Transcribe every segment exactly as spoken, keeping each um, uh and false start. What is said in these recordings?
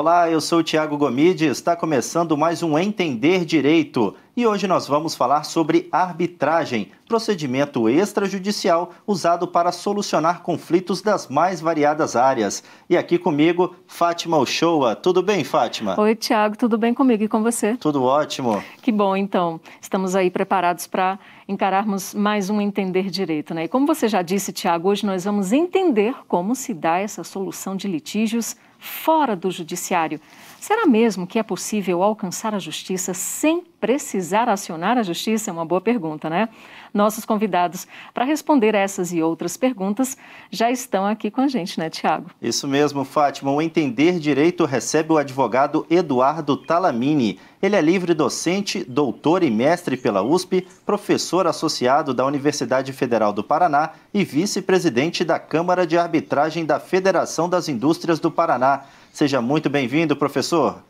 Olá, eu sou o Thiago Gomide, está começando mais um Entender Direito e hoje nós vamos falar sobre arbitragem, procedimento extrajudicial usado para solucionar conflitos das mais variadas áreas. E aqui comigo, Fátima Uchôa. Tudo bem, Fátima? Oi, Thiago, tudo bem comigo e com você? Tudo ótimo. Que bom, então. Estamos aí preparados para encararmos mais um Entender Direito, né? E como você já disse, Thiago, hoje nós vamos entender como se dá essa solução de litígios fora do judiciário. Será mesmo que é possível alcançar a justiça sem precisar acionar a justiça? É uma boa pergunta, né? Nossos convidados para responder essas e outras perguntas já estão aqui com a gente, né, Thiago? Isso mesmo, Fátima. O Entender Direito recebe o advogado Eduardo Talamini. Ele é livre docente, doutor e mestre pela U S P, professor associado da Universidade Federal do Paraná e vice-presidente da Câmara de Arbitragem da Federação das Indústrias do Paraná. Seja muito bem-vindo, professor.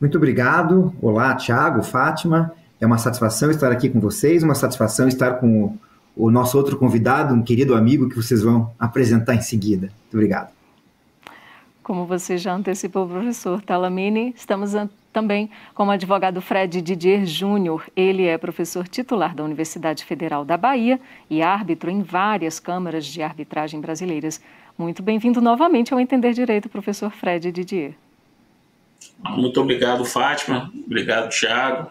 Muito obrigado. Olá, Thiago, Fátima. É uma satisfação estar aqui com vocês, uma satisfação estar com o nosso outro convidado, um querido amigo que vocês vão apresentar em seguida. Muito obrigado. Como você já antecipou, professor Talamini, estamos também com o advogado Fred Didier Júnior. Ele é professor titular da Universidade Federal da Bahia e árbitro em várias câmaras de arbitragem brasileiras. Muito bem-vindo novamente ao Entender Direito, professor Fred Didier. Muito obrigado, Fátima. Obrigado, Thiago.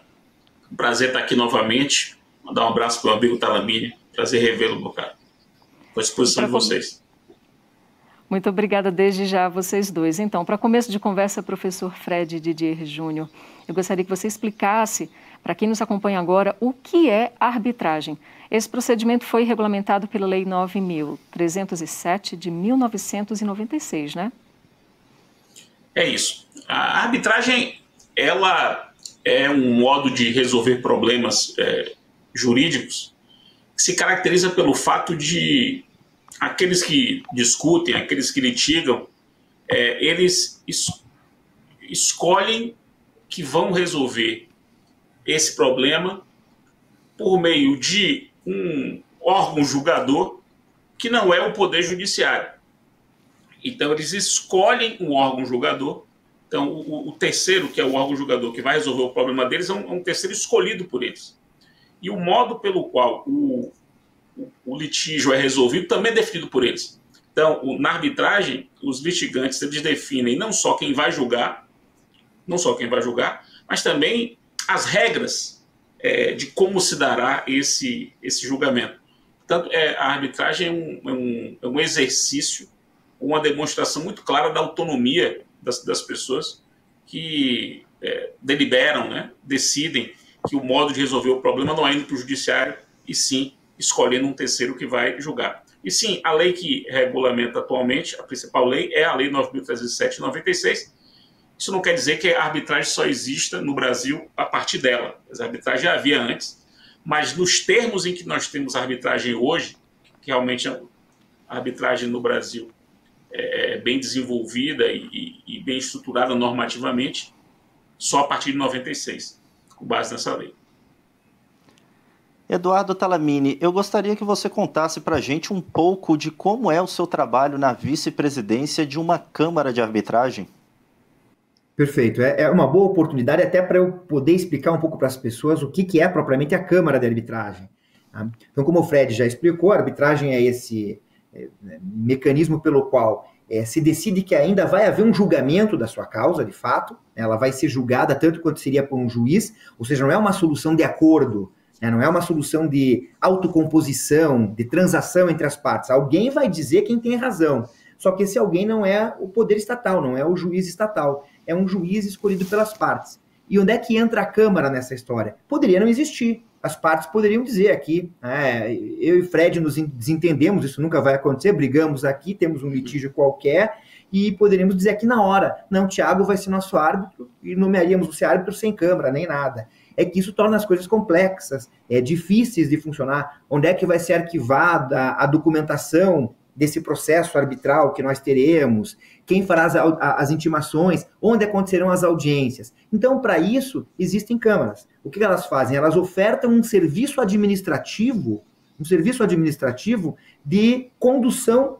Prazer estar aqui novamente. Mandar um abraço para o amigo Talamini. Prazer revê-lo, meu caro. Estou à disposição de vocês. Muito obrigada desde já a vocês dois. Então, para começo de conversa, professor Fred Didier Júnior, eu gostaria que você explicasse, para quem nos acompanha agora, o que é arbitragem. Esse procedimento foi regulamentado pela Lei nove mil trezentos e sete, de mil novecentos e noventa e seis, né? É isso. A arbitragem, ela é um modo de resolver problemas é, jurídicos que se caracteriza pelo fato de aqueles que discutem, aqueles que litigam, é, eles es- escolhem que vão resolver esse problema por meio de um órgão julgador que não é o Poder Judiciário. Então, eles escolhem um órgão julgador. Então, o, o terceiro, que é o órgão julgador que vai resolver o problema deles, é um, é um terceiro escolhido por eles. E o modo pelo qual o o litígio é resolvido também é definido por eles. Então, na arbitragem, os litigantes eles definem não só quem vai julgar, não só quem vai julgar, mas também as regras é, de como se dará esse, esse julgamento. Portanto, é, a arbitragem é um, é, um, é um exercício, uma demonstração muito clara da autonomia das, das pessoas que é, deliberam, né, decidem que o modo de resolver o problema não é indo para o judiciário, e sim escolhendo um terceiro que vai julgar. E sim, a lei que regulamenta atualmente, a principal lei, é a Lei nove mil trezentos e sete de noventa e seis. Isso não quer dizer que a arbitragem só exista no Brasil a partir dela. A arbitragem já havia antes, mas nos termos em que nós temos a arbitragem hoje, que realmente a arbitragem no Brasil é bem desenvolvida e, e bem estruturada normativamente, só a partir de noventa e seis, com base nessa lei. Eduardo Talamini, eu gostaria que você contasse para a gente um pouco de como é o seu trabalho na vice-presidência de uma Câmara de Arbitragem. Perfeito. É uma boa oportunidade até para eu poder explicar um pouco para as pessoas o que é propriamente a Câmara de Arbitragem. Então, como o Fred já explicou, a arbitragem é esse mecanismo pelo qual se decide que ainda vai haver um julgamento da sua causa, de fato. Ela vai ser julgada tanto quanto seria por um juiz, ou seja, não é uma solução de acordo, não é uma solução de autocomposição, de transação entre as partes. Alguém vai dizer quem tem razão. Só que esse alguém não é o poder estatal, não é o juiz estatal. É um juiz escolhido pelas partes. E onde é que entra a Câmara nessa história? Poderia não existir. As partes poderiam dizer aqui, ah, eu e Fred nos desentendemos, isso nunca vai acontecer, brigamos aqui, temos um litígio qualquer, e poderíamos dizer aqui na hora, não, Thiago vai ser nosso árbitro, e nomearíamos você árbitro sem Câmara, nem nada. É que isso torna as coisas complexas, é, difíceis de funcionar. Onde é que vai ser arquivada a documentação desse processo arbitral que nós teremos? Quem fará as, as intimações? Onde acontecerão as audiências? Então, para isso, existem câmaras. O que elas fazem? Elas ofertam um serviço administrativo, um serviço administrativo de condução,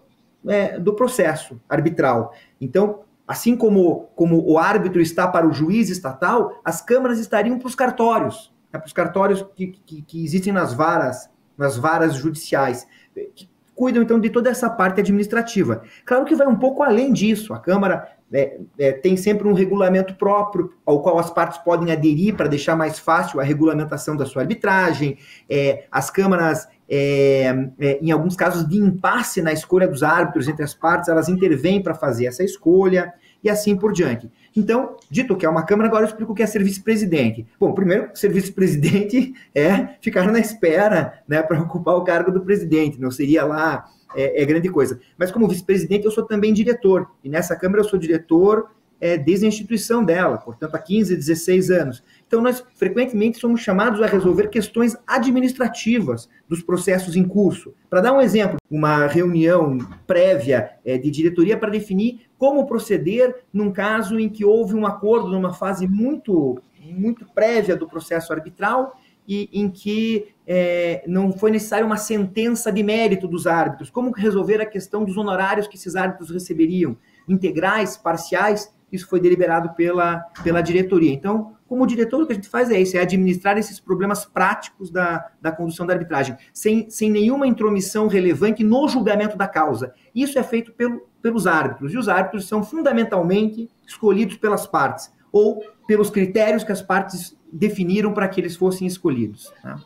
é, do processo arbitral. Então, Assim como, como o árbitro está para o juiz estatal, as câmaras estariam para os cartórios, né, para os cartórios que, que, que existem nas varas, nas varas judiciais, que cuidam, então, de toda essa parte administrativa. Claro que vai um pouco além disso. A Câmara é, é, tem sempre um regulamento próprio, ao qual as partes podem aderir para deixar mais fácil a regulamentação da sua arbitragem. É, as câmaras... É, é, em alguns casos de impasse na escolha dos árbitros entre as partes, elas intervêm para fazer essa escolha e assim por diante. Então, dito que é uma Câmara, agora eu explico o que é ser vice-presidente. Bom, primeiro, ser vice-presidente é ficar na espera, né, para ocupar o cargo do presidente, não seria lá é, é grande coisa. Mas como vice-presidente eu sou também diretor, e nessa Câmara eu sou diretor é, desde a instituição dela, portanto há quinze, dezesseis anos. Então, nós frequentemente somos chamados a resolver questões administrativas dos processos em curso. Para dar um exemplo, uma reunião prévia é, de diretoria para definir como proceder num caso em que houve um acordo numa fase muito, muito prévia do processo arbitral e em que é, não foi necessária uma sentença de mérito dos árbitros. Como resolver a questão dos honorários que esses árbitros receberiam? Integrais, parciais? Isso foi deliberado pela, pela diretoria. Então, como diretor, o que a gente faz é isso, é administrar esses problemas práticos da, da condução da arbitragem, sem, sem nenhuma intromissão relevante no julgamento da causa. Isso é feito pelo, pelos árbitros, e os árbitros são fundamentalmente escolhidos pelas partes, ou pelos critérios que as partes definiram para que eles fossem escolhidos. Tá?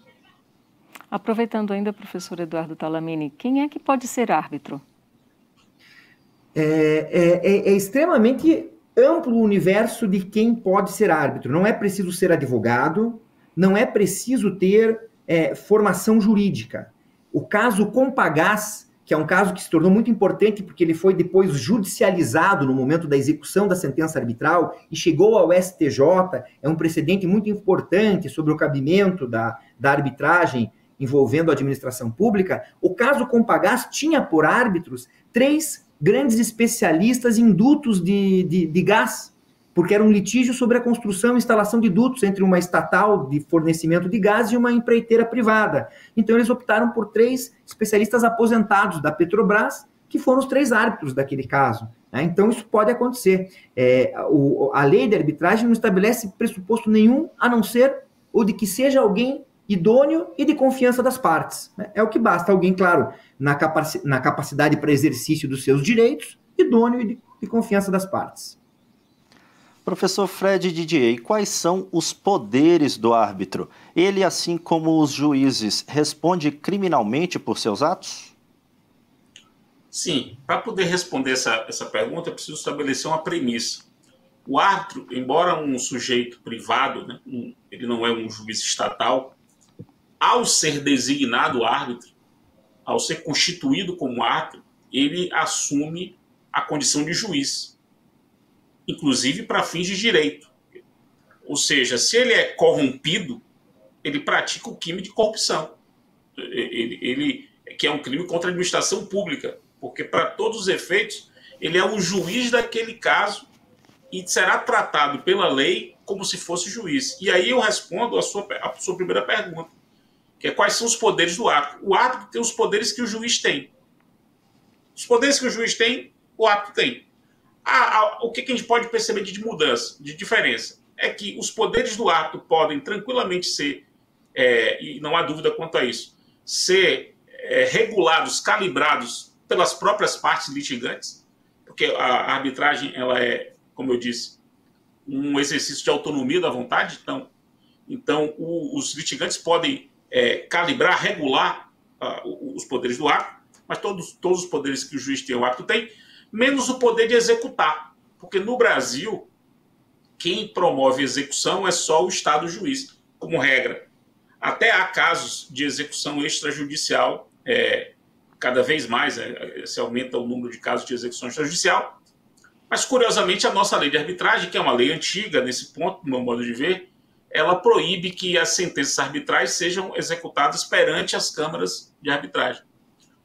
Aproveitando ainda, professor Eduardo Talamini, quem é que pode ser árbitro? É, é, é extremamente... amplo universo de quem pode ser árbitro. Não é preciso ser advogado, não é preciso ter é, formação jurídica. O caso Compagás, que é um caso que se tornou muito importante porque ele foi depois judicializado no momento da execução da sentença arbitral e chegou ao S T J, é um precedente muito importante sobre o cabimento da, da arbitragem envolvendo a administração pública. O caso Compagás tinha por árbitros três grandes especialistas em dutos de, de, de gás, porque era um litígio sobre a construção e instalação de dutos entre uma estatal de fornecimento de gás e uma empreiteira privada. Então, eles optaram por três especialistas aposentados da Petrobras, que foram os três árbitros daquele caso. Né? Então, isso pode acontecer. É, o, a lei de arbitragem não estabelece pressuposto nenhum, a não ser o de que seja alguém idôneo e de confiança das partes. É o que basta, alguém, claro, na, capaci na capacidade para exercício dos seus direitos, idôneo e de, de confiança das partes. Professor Fred Didier, quais são os poderes do árbitro? Ele, assim como os juízes, responde criminalmente por seus atos? Sim, para poder responder essa, essa pergunta, eu preciso estabelecer uma premissa. O árbitro, embora um sujeito privado, né, um, ele não é um juiz estatal, ao ser designado árbitro, ao ser constituído como árbitro, ele assume a condição de juiz, inclusive para fins de direito. Ou seja, se ele é corrompido, ele pratica o crime de corrupção, ele, ele, que é um crime contra a administração pública, porque para todos os efeitos, ele é o juiz daquele caso e será tratado pela lei como se fosse juiz. E aí eu respondo a sua, a sua primeira pergunta, que é quais são os poderes do árbitro. O árbitro tem os poderes que o juiz tem. Os poderes que o juiz tem, o árbitro tem. A, a, o que, que a gente pode perceber de mudança, de diferença? É que os poderes do árbitro podem tranquilamente ser, é, e não há dúvida quanto a isso, ser é, regulados, calibrados pelas próprias partes litigantes, porque a arbitragem, ela é, como eu disse, um exercício de autonomia da vontade. Então, então o, os litigantes podem É, calibrar, regular uh, os poderes do árbitro, mas todos, todos os poderes que o juiz tem, o árbitro tem, menos o poder de executar. Porque no Brasil, quem promove execução é só o Estado juiz, como regra. Até há casos de execução extrajudicial, é, cada vez mais é, se aumenta o número de casos de execução extrajudicial, mas curiosamente a nossa lei de arbitragem, que é uma lei antiga nesse ponto, do meu modo de ver, ela proíbe que as sentenças arbitrais sejam executadas perante as câmaras de arbitragem.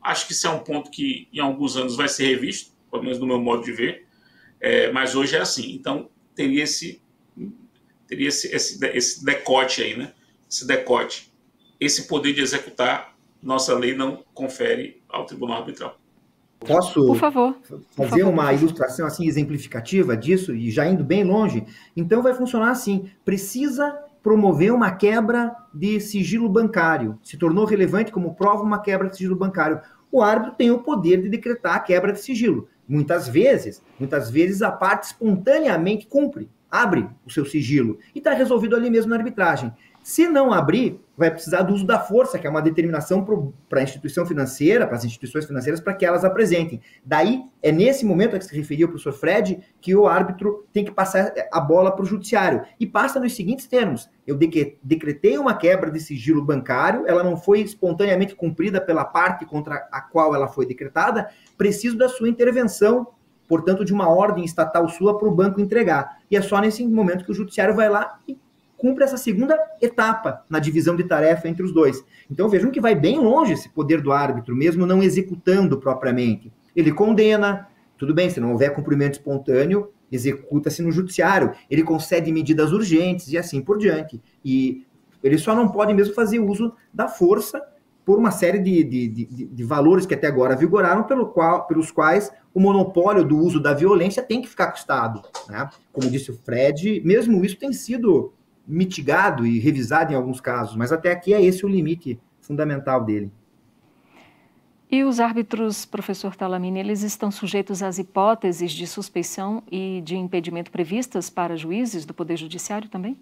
Acho que isso é um ponto que, em alguns anos, vai ser revisto, pelo menos no meu modo de ver, é, mas hoje é assim. Então, teria esse, teria esse, esse, esse decote aí, né? Esse decote. Esse poder de executar, nossa lei não confere ao Tribunal Arbitral. Posso Por favor. fazer Por favor. uma ilustração assim exemplificativa disso e já indo bem longe? Então vai funcionar assim: precisa promover uma quebra de sigilo bancário. Se tornou relevante como prova uma quebra de sigilo bancário. O árbitro tem o poder de decretar a quebra de sigilo. Muitas vezes, muitas vezes a parte espontaneamente cumpre, abre o seu sigilo e está resolvido ali mesmo na arbitragem. Se não abrir, vai precisar do uso da força, que é uma determinação para a instituição financeira, para as instituições financeiras, para que elas apresentem. Daí, é nesse momento a que se referia o professor Fred, que o árbitro tem que passar a bola para o judiciário. E passa nos seguintes termos: eu decretei uma quebra de sigilo bancário, ela não foi espontaneamente cumprida pela parte contra a qual ela foi decretada, preciso da sua intervenção, portanto, de uma ordem estatal sua para o banco entregar. E é só nesse momento que o judiciário vai lá e cumpre essa segunda etapa na divisão de tarefa entre os dois. Então vejam que vai bem longe esse poder do árbitro, mesmo não executando propriamente. Ele condena, tudo bem, se não houver cumprimento espontâneo, executa-se no judiciário. Ele concede medidas urgentes e assim por diante. E ele só não pode mesmo fazer uso da força por uma série de, de, de, de valores que até agora vigoraram, pelo qual, pelos quais o monopólio do uso da violência tem que ficar com o Estado, né? Como disse o Fred, mesmo isso tem sido mitigado e revisado em alguns casos, mas até aqui é esse o limite fundamental dele. E os árbitros, professor Talamini, eles estão sujeitos às hipóteses de suspeição e de impedimento previstas para juízes do Poder Judiciário também?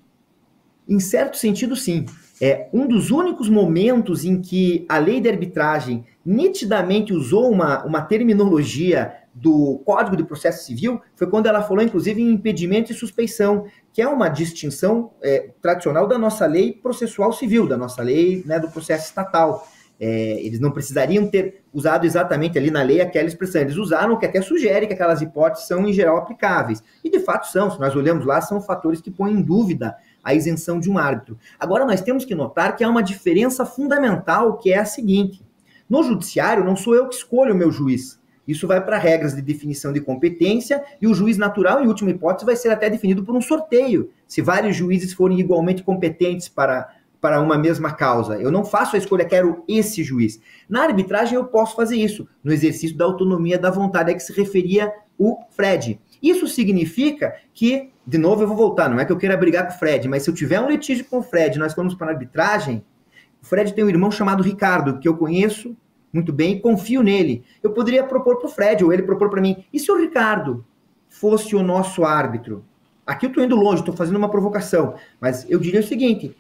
Em certo sentido, sim. É um dos únicos momentos em que a lei de arbitragem nitidamente usou uma, uma terminologia do Código de Processo Civil foi quando ela falou, inclusive, em impedimento e suspeição, que é uma distinção é, tradicional da nossa lei processual civil, da nossa lei, né, do processo estatal. É, eles não precisariam ter usado exatamente ali na lei aquela expressão. Eles usaram, que até sugere que aquelas hipóteses são, em geral, aplicáveis. E, de fato, são. Se nós olhamos lá, são fatores que põem em dúvida a isenção de um árbitro. Agora, nós temos que notar que há uma diferença fundamental, que é a seguinte. No judiciário, não sou eu que escolho o meu juiz. Isso vai para regras de definição de competência e o juiz natural, em última hipótese, vai ser até definido por um sorteio, se vários juízes forem igualmente competentes para, para uma mesma causa. Eu não faço a escolha, quero esse juiz. Na arbitragem eu posso fazer isso, no exercício da autonomia da vontade a que se referia o Fred. Isso significa que, de novo eu vou voltar, não é que eu queira brigar com o Fred, mas se eu tiver um litígio com o Fred, nós vamos para a arbitragem, o Fred tem um irmão chamado Ricardo, que eu conheço muito bem, confio nele. Eu poderia propor para o Fred, ou ele propor para mim, e se o Ricardo fosse o nosso árbitro? Aqui eu estou indo longe, estou fazendo uma provocação, mas eu diria o seguinte,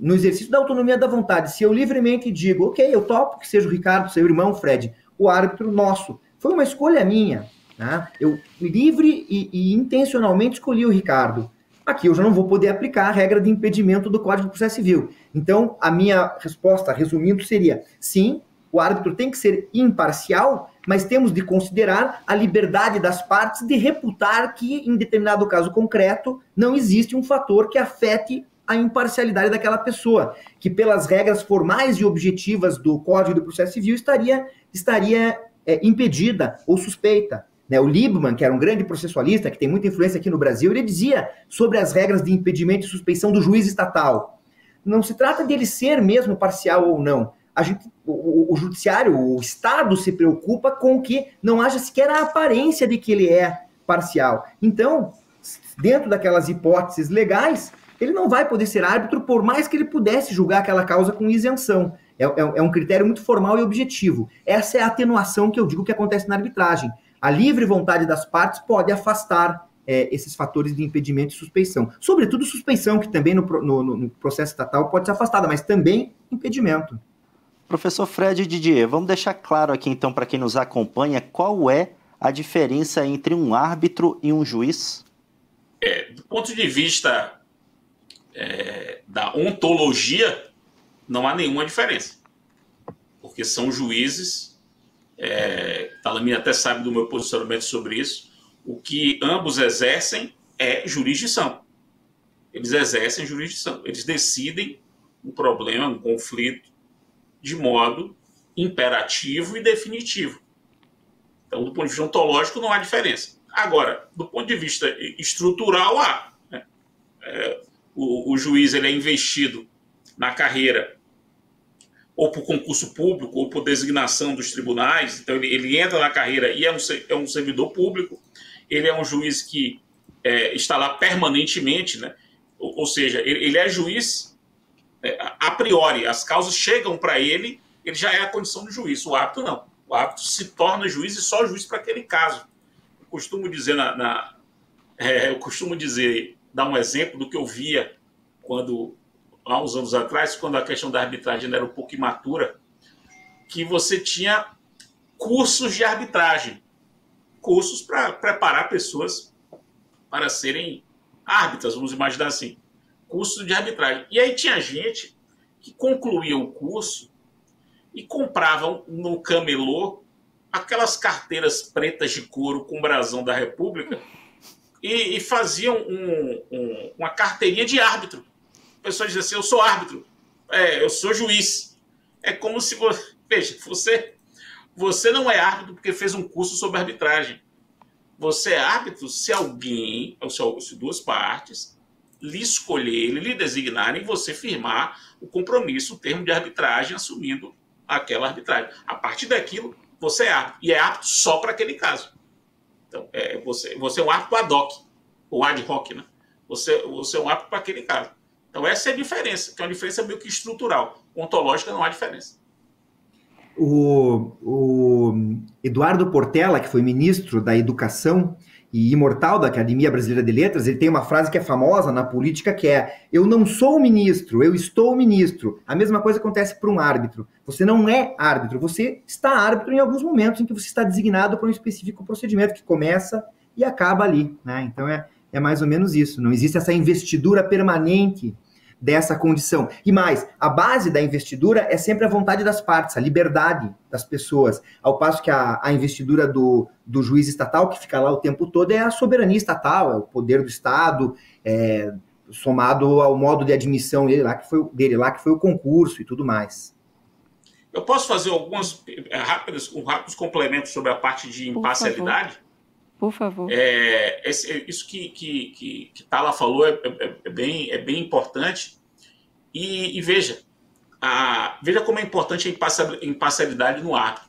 no exercício da autonomia da vontade, se eu livremente digo, ok, eu topo que seja o Ricardo, seu irmão, Fred, o árbitro nosso, foi uma escolha minha, né? Eu livre e, e intencionalmente escolhi o Ricardo. Aqui eu já não vou poder aplicar a regra de impedimento do Código de Processo Civil. Então, a minha resposta, resumindo, seria, sim, o árbitro tem que ser imparcial, mas temos de considerar a liberdade das partes de reputar que, em determinado caso concreto, não existe um fator que afete a imparcialidade daquela pessoa, que pelas regras formais e objetivas do Código do Processo Civil estaria, estaria é, impedida ou suspeita. Né? O Liebman, que era um grande processualista, que tem muita influência aqui no Brasil, ele dizia sobre as regras de impedimento e suspeição do juiz estatal. Não se trata dele ser mesmo parcial ou não. A gente, o, o judiciário, o Estado se preocupa com que não haja sequer a aparência de que ele é parcial. Então, dentro daquelas hipóteses legais, ele não vai poder ser árbitro, por mais que ele pudesse julgar aquela causa com isenção. É, é, é um critério muito formal e objetivo. Essa é a atenuação que eu digo que acontece na arbitragem. A livre vontade das partes pode afastar é, esses fatores de impedimento e suspeição. Sobretudo suspeição, que também no, no, no processo estatal pode ser afastada, mas também impedimento. Professor Fred Didier, vamos deixar claro aqui então para quem nos acompanha qual é a diferença entre um árbitro e um juiz? É, do ponto de vista é, da ontologia, não há nenhuma diferença, porque são juízes, é, Talamini até sabe do meu posicionamento sobre isso, o que ambos exercem é jurisdição. Eles exercem jurisdição, eles decidem um problema, um conflito, de modo imperativo e definitivo. Então, do ponto de vista ontológico, não há diferença. Agora, do ponto de vista estrutural, há. Né? É, o, o juiz ele é investido na carreira ou por concurso público, ou por designação dos tribunais. Então, ele, ele entra na carreira e é um, é um servidor público, ele é um juiz que é, está lá permanentemente, né? ou, ou seja, ele, ele é juiz é, a priori, as causas chegam para ele, ele já é a condição de juiz. O árbitro não, o árbitro se torna juiz e só juiz para aquele caso. Eu costumo dizer, na, na, é, eu costumo dizer, dar um exemplo do que eu via quando... há uns anos atrás, quando a questão da arbitragem era um pouco imatura, que você tinha cursos de arbitragem, cursos para preparar pessoas para serem árbitras, vamos imaginar assim, curso de arbitragem. E aí tinha gente que concluía o curso e compravam no camelô aquelas carteiras pretas de couro com o brasão da República e, e faziam um, um, uma carteirinha de árbitro. A pessoa diz assim, eu sou árbitro, é, eu sou juiz. É como se você... Veja, você, você não é árbitro porque fez um curso sobre arbitragem. Você é árbitro se alguém, ou se, se duas partes, lhe escolherem, lhe designarem, você firmar o compromisso, o termo de arbitragem, assumindo aquela arbitragem. A partir daquilo, você é árbitro. E é árbitro só para aquele caso. Então, é, você, você é um árbitro ad hoc, ou ad hoc, né? Você, você é um árbitro para aquele caso. Então, essa é a diferença, que é uma diferença meio que estrutural. Ontológica não há diferença. O, o Eduardo Portela, que foi ministro da Educação e imortal da Academia Brasileira de Letras, ele tem uma frase que é famosa na política, que é: eu não sou ministro, eu estou ministro. A mesma coisa acontece para um árbitro. Você não é árbitro, você está árbitro em alguns momentos em que você está designado para um específico procedimento que começa e acaba ali, né? Então, é... é mais ou menos isso. Não existe essa investidura permanente dessa condição. E mais, a base da investidura é sempre a vontade das partes, a liberdade das pessoas. Ao passo que a, a investidura do, do juiz estatal, que fica lá o tempo todo, é a soberania estatal, é o poder do Estado, é, somado ao modo de admissão dele lá, que foi, dele lá, que foi o concurso e tudo mais. Eu posso fazer algumas rápidas, um rápidos complementos sobre a parte de imparcialidade? Por favor. Por favor. É, esse, isso que, que, que, que Tala falou é, é, é, bem, é bem importante. E, e veja, a, veja como é importante a imparcialidade no árbitro.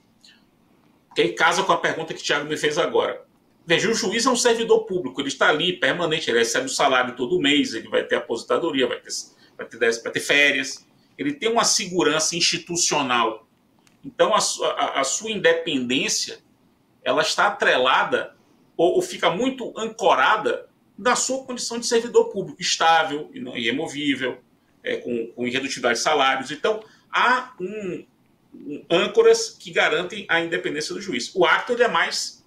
Que aí casa com a pergunta que o Thiago me fez agora. Veja, o juiz é um servidor público, ele está ali permanente, ele recebe o salário todo mês, ele vai ter aposentadoria, vai ter, vai ter, vai ter férias, ele tem uma segurança institucional. Então, a, a, a sua independência, ela está atrelada ou fica muito ancorada da sua condição de servidor público, estável e removível, é, com, com irredutividade de salários. Então, há um, um, âncoras que garantem a independência do juiz. O árbitro, ele é mais...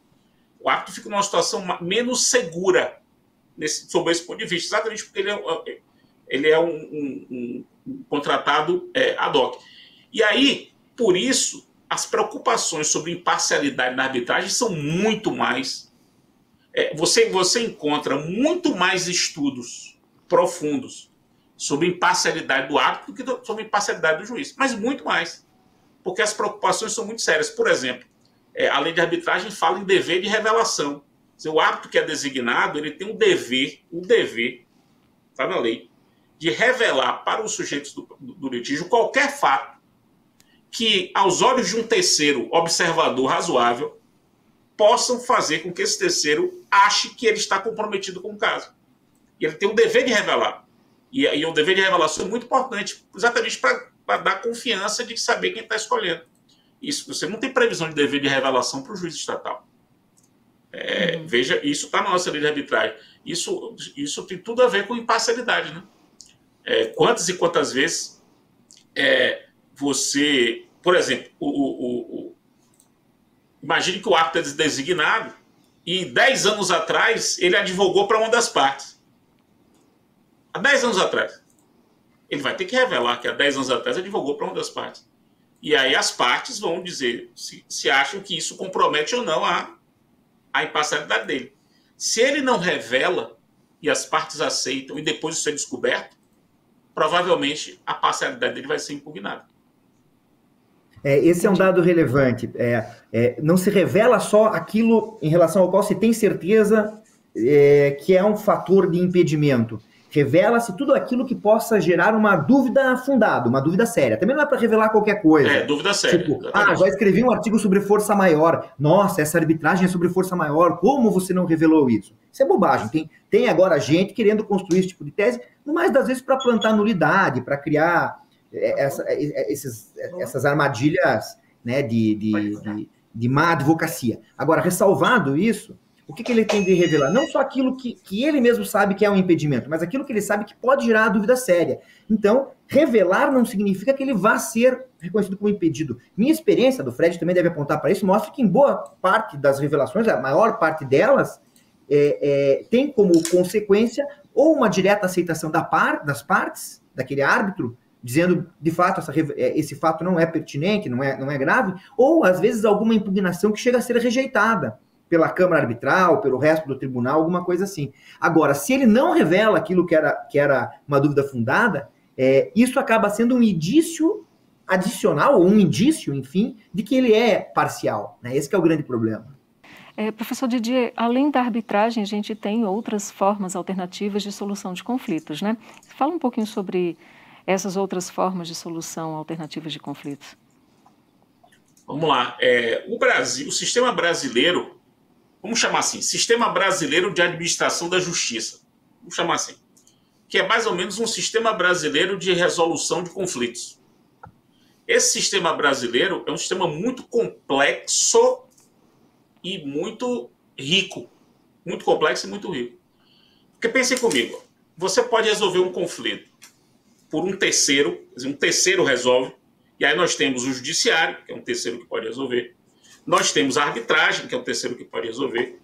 O árbitro fica numa situação menos segura, nesse, sob esse ponto de vista, exatamente porque ele é, ele é um, um, um contratado é, ad hoc. E aí, por isso, as preocupações sobre imparcialidade na arbitragem são muito mais... Você, você encontra muito mais estudos profundos sobre imparcialidade do árbitro do que do, sobre imparcialidade do juiz, mas muito mais, porque as preocupações são muito sérias. Por exemplo, é, a lei de arbitragem fala em dever de revelação. O árbitro que é designado, ele tem um dever, um dever, está na lei, de revelar para os sujeitos do, do litígio qualquer fato que, aos olhos de um terceiro observador razoável, possam fazer com que esse terceiro ache que ele está comprometido com o caso. E ele tem o dever de revelar. E, e o dever de revelação é muito importante, exatamente para dar confiança de saber quem está escolhendo. Isso, você não tem previsão de dever de revelação para o juiz estatal. É, uhum. Veja, isso está na nossa lei de arbitragem. Isso, isso tem tudo a ver com imparcialidade, né? É, quantas e quantas vezes é, você... Por exemplo, o... o, o imagine que o árbitro é designado e dez anos atrás ele advogou para uma das partes. Há dez anos atrás. Ele vai ter que revelar que há dez anos atrás advogou para uma das partes. E aí as partes vão dizer se, se acham que isso compromete ou não a, a imparcialidade dele. Se ele não revela e as partes aceitam e depois isso é descoberto, provavelmente a parcialidade dele vai ser impugnada. É, esse é um dado relevante. É, é, não se revela só aquilo em relação ao qual se tem certeza é, que é um fator de impedimento. Revela-se tudo aquilo que possa gerar uma dúvida fundada, uma dúvida séria. Também não é para revelar qualquer coisa. É, dúvida séria. Tipo, ah, já escrevi um artigo sobre força maior. Nossa, essa arbitragem é sobre força maior. Como você não revelou isso? Isso é bobagem. Tem, tem agora gente querendo construir esse tipo de tese, no mais das vezes para plantar nulidade, para criar essa, esses, essas armadilhas, né, de, de, de, de má advocacia. Agora, ressalvado isso... O que, que ele tem de revelar? Não só aquilo que, que ele mesmo sabe que é um impedimento, mas aquilo que ele sabe que pode gerar a dúvida séria. Então, revelar não significa que ele vá ser reconhecido como impedido. Minha experiência, do Fred também deve apontar para isso, mostra que em boa parte das revelações, a maior parte delas, é, é, tem como consequência ou uma direta aceitação da par, das partes, daquele árbitro, dizendo, de fato, essa, esse fato não é pertinente, não é, não é grave, ou, às vezes, alguma impugnação que chega a ser rejeitada pela Câmara Arbitral, pelo resto do tribunal, alguma coisa assim. Agora, se ele não revela aquilo que era, que era uma dúvida fundada, é, isso acaba sendo um indício adicional, ou um indício, enfim, de que ele é parcial, né? Esse que é o grande problema. É, professor Didier, além da arbitragem, a gente tem outras formas alternativas de solução de conflitos, né? Fala um pouquinho sobre essas outras formas de solução alternativas de conflitos. Vamos lá. É, o Brasil, o sistema brasileiro, vamos chamar assim, Sistema Brasileiro de Administração da Justiça, vamos chamar assim, que é mais ou menos um sistema brasileiro de resolução de conflitos. Esse sistema brasileiro é um sistema muito complexo e muito rico. Muito complexo e muito rico. Porque pensem comigo, você pode resolver um conflito por um terceiro, um terceiro resolve, e aí nós temos o judiciário, que é um terceiro que pode resolver, nós temos a arbitragem, que é o terceiro que pode resolver.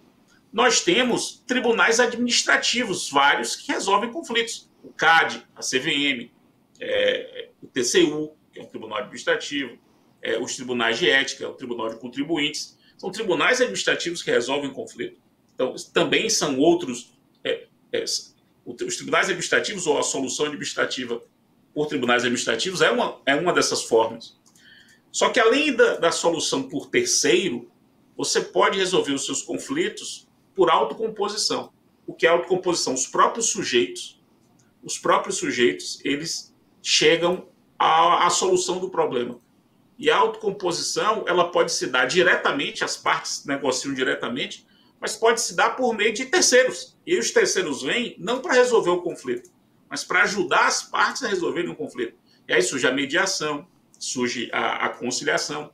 Nós temos tribunais administrativos, vários, que resolvem conflitos. O C A D, a C V M, é, o T C U, que é um tribunal administrativo, é, os tribunais de ética, o tribunal de contribuintes. São tribunais administrativos que resolvem conflito. Então, também são outros... É, é, os tribunais administrativos ou a solução administrativa por tribunais administrativos é uma, é uma dessas formas. Só que além da, da solução por terceiro, você pode resolver os seus conflitos por autocomposição. O que é autocomposição? Os próprios sujeitos, os próprios sujeitos, eles chegam à, à solução do problema. E a autocomposição, ela pode se dar diretamente, as partes negociam diretamente, mas pode se dar por meio de terceiros. E os terceiros vêm não para resolver o conflito, mas para ajudar as partes a resolverem o conflito. E aí surge a mediação, surge a, a conciliação.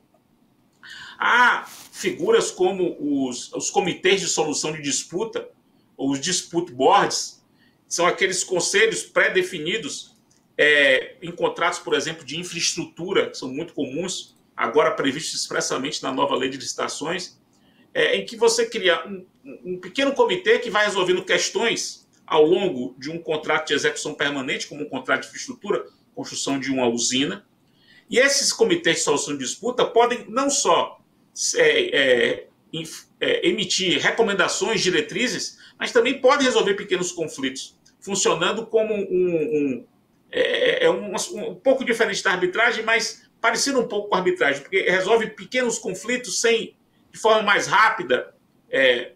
Há figuras como os, os comitês de solução de disputa, ou os dispute boards, são aqueles conselhos pré-definidos é, em contratos, por exemplo, de infraestrutura, que são muito comuns, agora previstos expressamente na nova lei de licitações, é, em que você cria um, um pequeno comitê que vai resolvendo questões ao longo de um contrato de execução permanente, como um contrato de infraestrutura, construção de uma usina. E esses comitês de solução de disputa podem não só é, é, é, emitir recomendações, diretrizes, mas também podem resolver pequenos conflitos, funcionando como um, um, é, um, um pouco diferente da arbitragem, mas parecido um pouco com a arbitragem, porque resolve pequenos conflitos sem, de forma mais rápida, é,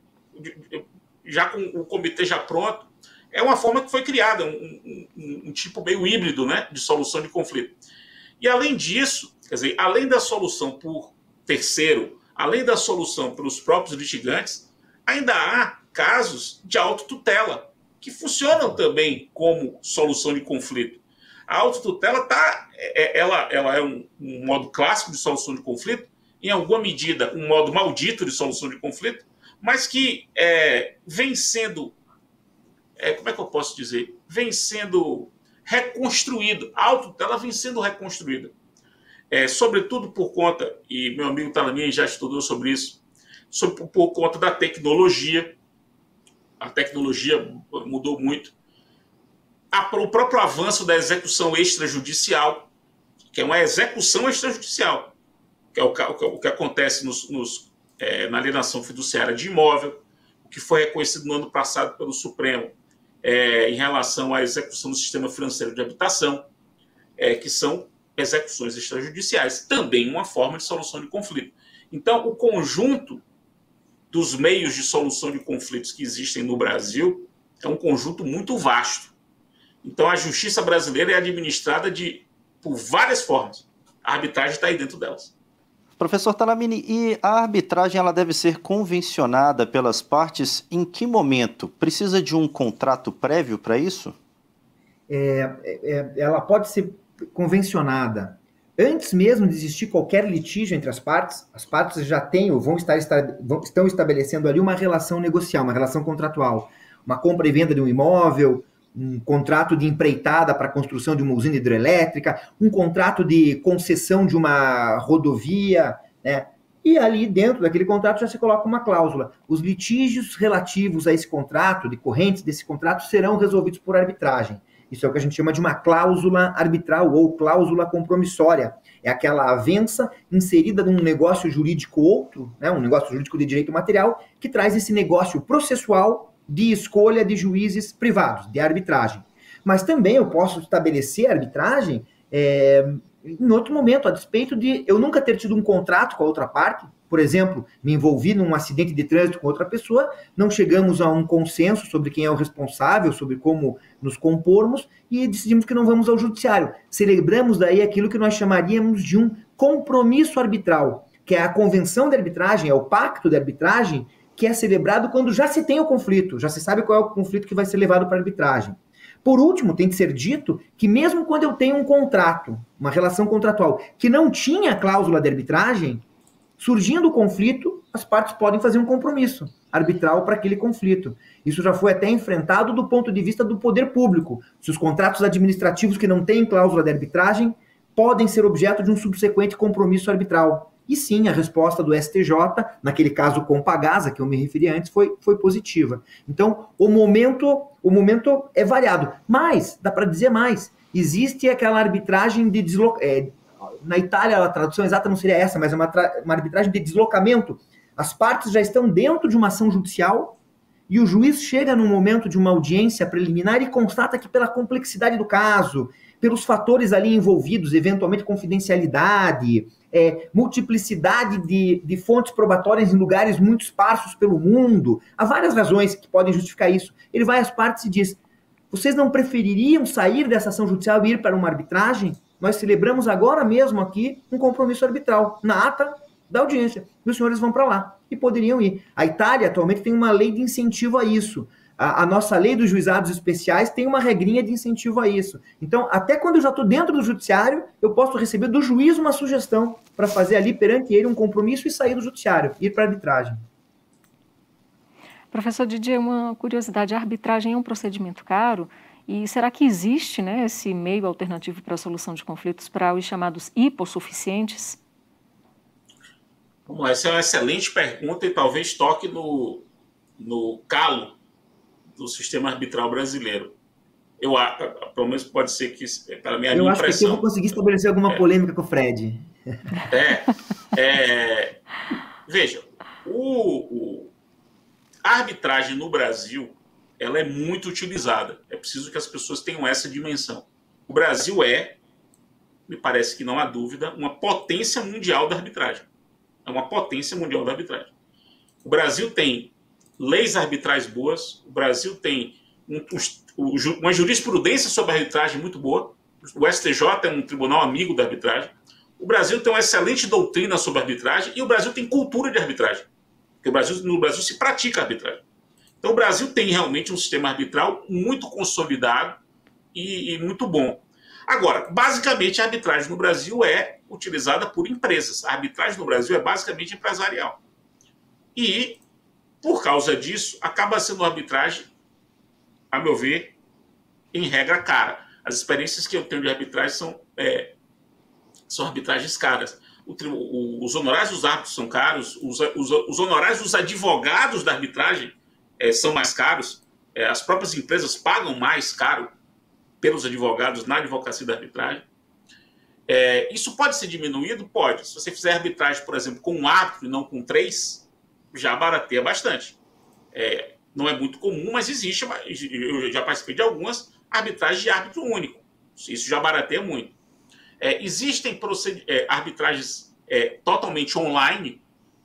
já com o comitê já pronto. É uma forma que foi criada, um, um, um tipo meio híbrido, né, de solução de conflito. E, além disso, quer dizer, além da solução por terceiro, além da solução pelos próprios litigantes, ainda há casos de autotutela, que funcionam também como solução de conflito. A autotutela tá, ela, ela é um, um modo clássico de solução de conflito, em alguma medida, um modo maldito de solução de conflito, mas que é, vem sendo, é, como é que eu posso dizer, vem sendo... reconstruído, a autotutela vem sendo reconstruída, é, sobretudo por conta, e meu amigo Talamini já estudou sobre isso, sobre, por conta da tecnologia. A tecnologia mudou muito, a, o próprio avanço da execução extrajudicial, que é uma execução extrajudicial, que é o, que, é o que acontece nos, nos, é, na alienação fiduciária de imóvel, o que foi reconhecido no ano passado pelo Supremo, É, em relação à execução do sistema financeiro de habitação, é, que são execuções extrajudiciais, também uma forma de solução de conflito. Então, o conjunto dos meios de solução de conflitos que existem no Brasil é um conjunto muito vasto. Então, a justiça brasileira é administrada de, por várias formas. A arbitragem está aí dentro delas. Professor Talamini, e a arbitragem ela deve ser convencionada pelas partes em que momento? Precisa de um contrato prévio para isso? É, é, ela pode ser convencionada antes mesmo de existir qualquer litígio entre as partes. As partes já têm ou vão estar, vão, estão estabelecendo ali uma relação negocial, uma relação contratual, uma compra e venda de um imóvel, um contrato de empreitada para a construção de uma usina hidrelétrica, um contrato de concessão de uma rodovia, né? E ali dentro daquele contrato já se coloca uma cláusula. Os litígios relativos a esse contrato, decorrentes desse contrato, serão resolvidos por arbitragem. Isso é o que a gente chama de uma cláusula arbitral ou cláusula compromissória. É aquela avença inserida num negócio jurídico outro, né? Um negócio jurídico de direito material, que traz esse negócio processual de escolha de juízes privados, de arbitragem. Mas também eu posso estabelecer a arbitragem é, em outro momento, a despeito de eu nunca ter tido um contrato com a outra parte. Por exemplo, me envolvi num acidente de trânsito com outra pessoa, não chegamos a um consenso sobre quem é o responsável, sobre como nos compormos, e decidimos que não vamos ao judiciário. Celebramos daí aquilo que nós chamaríamos de um compromisso arbitral, que é a convenção de arbitragem, é o pacto de arbitragem, que é celebrado quando já se tem o conflito, já se sabe qual é o conflito que vai ser levado para a arbitragem. Por último, tem que ser dito que mesmo quando eu tenho um contrato, uma relação contratual, que não tinha cláusula de arbitragem, surgindo o conflito, as partes podem fazer um compromisso arbitral para aquele conflito. Isso já foi até enfrentado do ponto de vista do poder público. Se os contratos administrativos que não têm cláusula de arbitragem podem ser objeto de um subsequente compromisso arbitral. E sim, a resposta do S T J, naquele caso Compagás, a que eu me referi antes, foi, foi positiva. Então, o momento, o momento é variado. Mas, dá para dizer mais, existe aquela arbitragem de deslocamento. É, na Itália, a tradução exata não seria essa, mas é uma, uma arbitragem de deslocamento. As partes já estão dentro de uma ação judicial e o juiz chega no momento de uma audiência preliminar e constata que pela complexidade do caso, pelos fatores ali envolvidos, eventualmente confidencialidade, é, multiplicidade de, de fontes probatórias em lugares muito esparsos pelo mundo, há várias razões que podem justificar isso. Ele vai às partes e diz, vocês não prefeririam sair dessa ação judicial e ir para uma arbitragem? Nós celebramos agora mesmo aqui um compromisso arbitral, na ata da audiência, e os senhores vão para lá, e poderiam ir. A Itália atualmente tem uma lei de incentivo a isso. A nossa lei dos juizados especiais tem uma regrinha de incentivo a isso. Então, até quando eu já estou dentro do judiciário, eu posso receber do juiz uma sugestão para fazer ali perante ele um compromisso e sair do judiciário, ir para a arbitragem. Professor Didier, uma curiosidade, a arbitragem é um procedimento caro e será que existe, né, esse meio alternativo para a solução de conflitos para os chamados hipossuficientes? Vamos lá, essa é uma excelente pergunta e talvez toque no, no calo do sistema arbitral brasileiro. Eu acho, pelo menos pode ser que, para mim, a minha impressão... Eu acho que aqui eu vou conseguir estabelecer alguma é, polêmica com o Fred. É, é veja, o, o, a arbitragem no Brasil, ela é muito utilizada. É preciso que as pessoas tenham essa dimensão. O Brasil é, me parece que não há dúvida, uma potência mundial da arbitragem. É uma potência mundial da arbitragem. O Brasil tem leis arbitrais boas, o Brasil tem um, um, uma jurisprudência sobre a arbitragem muito boa, o S T J é um tribunal amigo da arbitragem, o Brasil tem uma excelente doutrina sobre a arbitragem e o Brasil tem cultura de arbitragem, porque o Brasil, no Brasil se pratica a arbitragem. Então o Brasil tem realmente um sistema arbitral muito consolidado e, e muito bom. Agora, basicamente a arbitragem no Brasil é utilizada por empresas, a arbitragem no Brasil é basicamente empresarial. E... por causa disso, acaba sendo uma arbitragem, a meu ver, em regra cara. As experiências que eu tenho de arbitragem são, é, são arbitragens caras. O, o, os honorários dos árbitros são caros, os, os, os honorários dos advogados da arbitragem é, são mais caros, é, as próprias empresas pagam mais caro pelos advogados na advocacia da arbitragem. É, isso pode ser diminuído? Pode. Se você fizer arbitragem, por exemplo, com um árbitro e não com três, já barateia bastante. É, não é muito comum, mas existe. Eu já participei de algumas arbitragens de árbitro único. Isso já barateia muito. É, existem é, arbitragens é, totalmente online.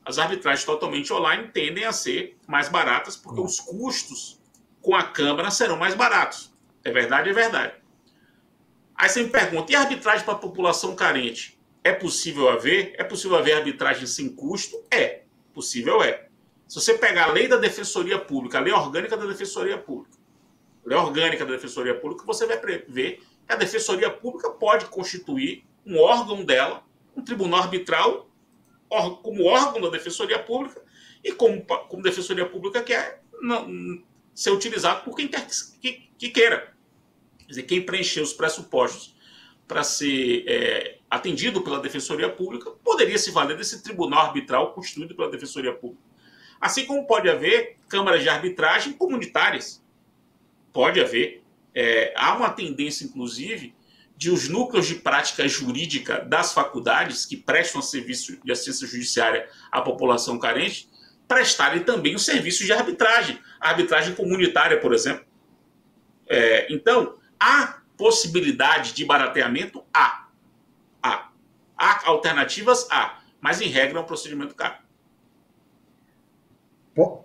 As arbitragens totalmente online tendem a ser mais baratas, porque os custos com a Câmara serão mais baratos. É verdade, é verdade. Aí você me pergunta, e arbitragem para a população carente? É possível haver? É possível haver arbitragem sem custo? É. Possível é. Se você pegar a lei da Defensoria Pública, a lei orgânica da Defensoria Pública, a lei orgânica da Defensoria Pública, você vai prever que a Defensoria Pública pode constituir um órgão dela, um tribunal arbitral, como órgão da Defensoria Pública, e como, como Defensoria Pública quer não, ser utilizado por quem quer que, que queira. Quer dizer, quem preencher os pressupostos para ser é, atendido pela Defensoria Pública poderia se valer desse tribunal arbitral constituído pela Defensoria Pública. Assim como pode haver câmaras de arbitragem comunitárias. Pode haver. É, há uma tendência, inclusive, de os núcleos de prática jurídica das faculdades que prestam serviço de assistência judiciária à população carente prestarem também o serviço de arbitragem. A arbitragem comunitária, por exemplo. É, então, há possibilidade de barateamento? Há. Há. Há alternativas? Há. Mas, em regra, é um procedimento caro.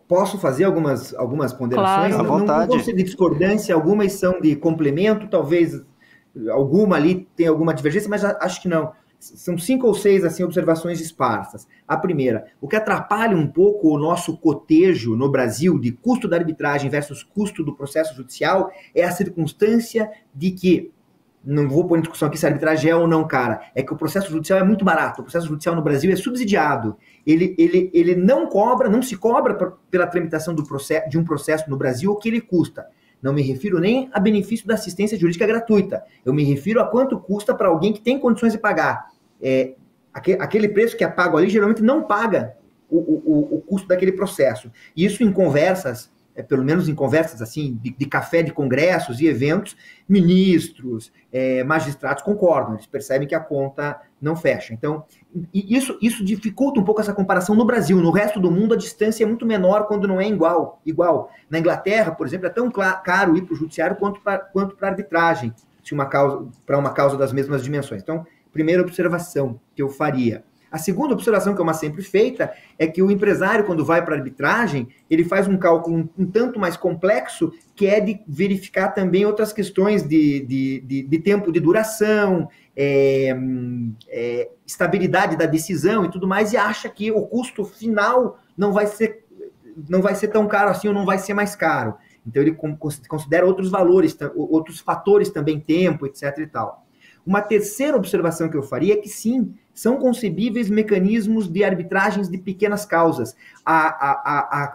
Posso fazer algumas, algumas ponderações? Claro, à vontade. Não consigo discordância, algumas são de complemento, talvez alguma ali tem alguma divergência, mas acho que não. São cinco ou seis assim, observações esparsas. A primeira, o que atrapalha um pouco o nosso cotejo no Brasil de custo da arbitragem versus custo do processo judicial é a circunstância de que, não vou pôr em discussão aqui se a arbitragem é ou não, cara, é que o processo judicial é muito barato, o processo judicial no Brasil é subsidiado, ele, ele, ele não cobra, não se cobra pra, pela tramitação do processo, de um processo no Brasil o que ele custa. Não me refiro nem a benefício da assistência jurídica gratuita, eu me refiro a quanto custa para alguém que tem condições de pagar. É, aquele preço que é pago ali geralmente não paga o, o, o custo daquele processo. E isso em conversas, é, pelo menos em conversas assim, de, de café, de congressos e eventos, ministros, é, magistrados concordam, eles percebem que a conta não fecha. Então, isso, isso dificulta um pouco essa comparação no Brasil. No resto do mundo, a distância é muito menor quando não é igual. igual. Na Inglaterra, por exemplo, é tão caro ir para o judiciário quanto para quanto para arbitragem, se uma causa, para uma causa das mesmas dimensões. Então, primeira observação que eu faria. A segunda observação, que é uma sempre feita, é que o empresário, quando vai para a arbitragem, ele faz um cálculo um, um tanto mais complexo, que é de verificar também outras questões de, de, de, de tempo de duração, é, é, estabilidade da decisão e tudo mais, e acha que o custo final não vai ser, não vai ser tão caro assim ou não vai ser mais caro. Então, ele considera outros valores, outros fatores também, tempo, etcétera e tal. Uma terceira observação que eu faria é que, sim, são concebíveis mecanismos de arbitragens de pequenas causas. A, a,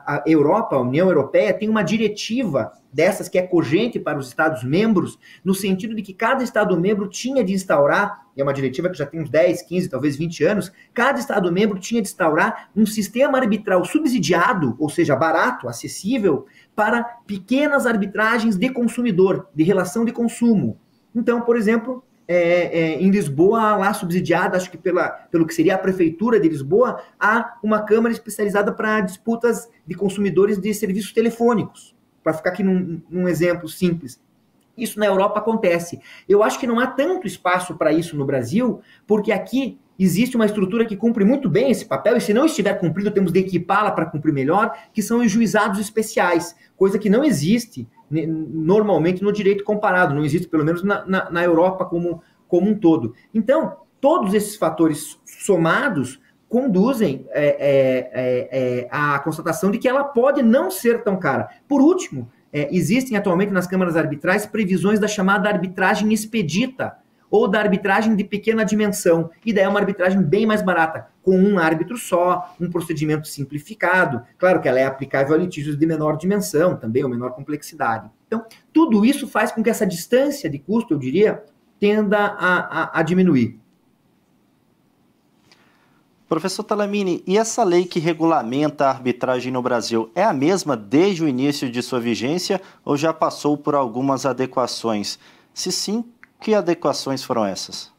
a, a Europa, a União Europeia, tem uma diretiva dessas que é cogente para os Estados-membros, no sentido de que cada Estado-membro tinha de instaurar, e é uma diretiva que já tem uns dez, quinze, talvez vinte anos, cada Estado-membro tinha de instaurar um sistema arbitral subsidiado, ou seja, barato, acessível, para pequenas arbitragens de consumidor, de relação de consumo. Então, por exemplo... É, é, em Lisboa, lá subsidiada, acho que pela, pelo que seria a Prefeitura de Lisboa, há uma Câmara especializada para disputas de consumidores de serviços telefônicos, para ficar aqui num, num exemplo simples. Isso na Europa acontece. Eu acho que não há tanto espaço para isso no Brasil, porque aqui existe uma estrutura que cumpre muito bem esse papel, e se não estiver cumprido, temos de equipá-la para cumprir melhor, que são os juizados especiais, coisa que não existe normalmente no direito comparado, não existe pelo menos na, na, na Europa como, como um todo. Então, todos esses fatores somados conduzem é, é, é, à constatação de que ela pode não ser tão cara. Por último, é, existem atualmente nas câmaras arbitrais previsões da chamada arbitragem expedita, ou da arbitragem de pequena dimensão, e daí é uma arbitragem bem mais barata, com um árbitro só, um procedimento simplificado, claro que ela é aplicável a litígios de menor dimensão também, ou menor complexidade. Então, tudo isso faz com que essa distância de custo, eu diria, tenda a, a, a diminuir. Professor Talamini, e essa lei que regulamenta a arbitragem no Brasil é a mesma desde o início de sua vigência, ou já passou por algumas adequações? Se sim, que adequações foram essas?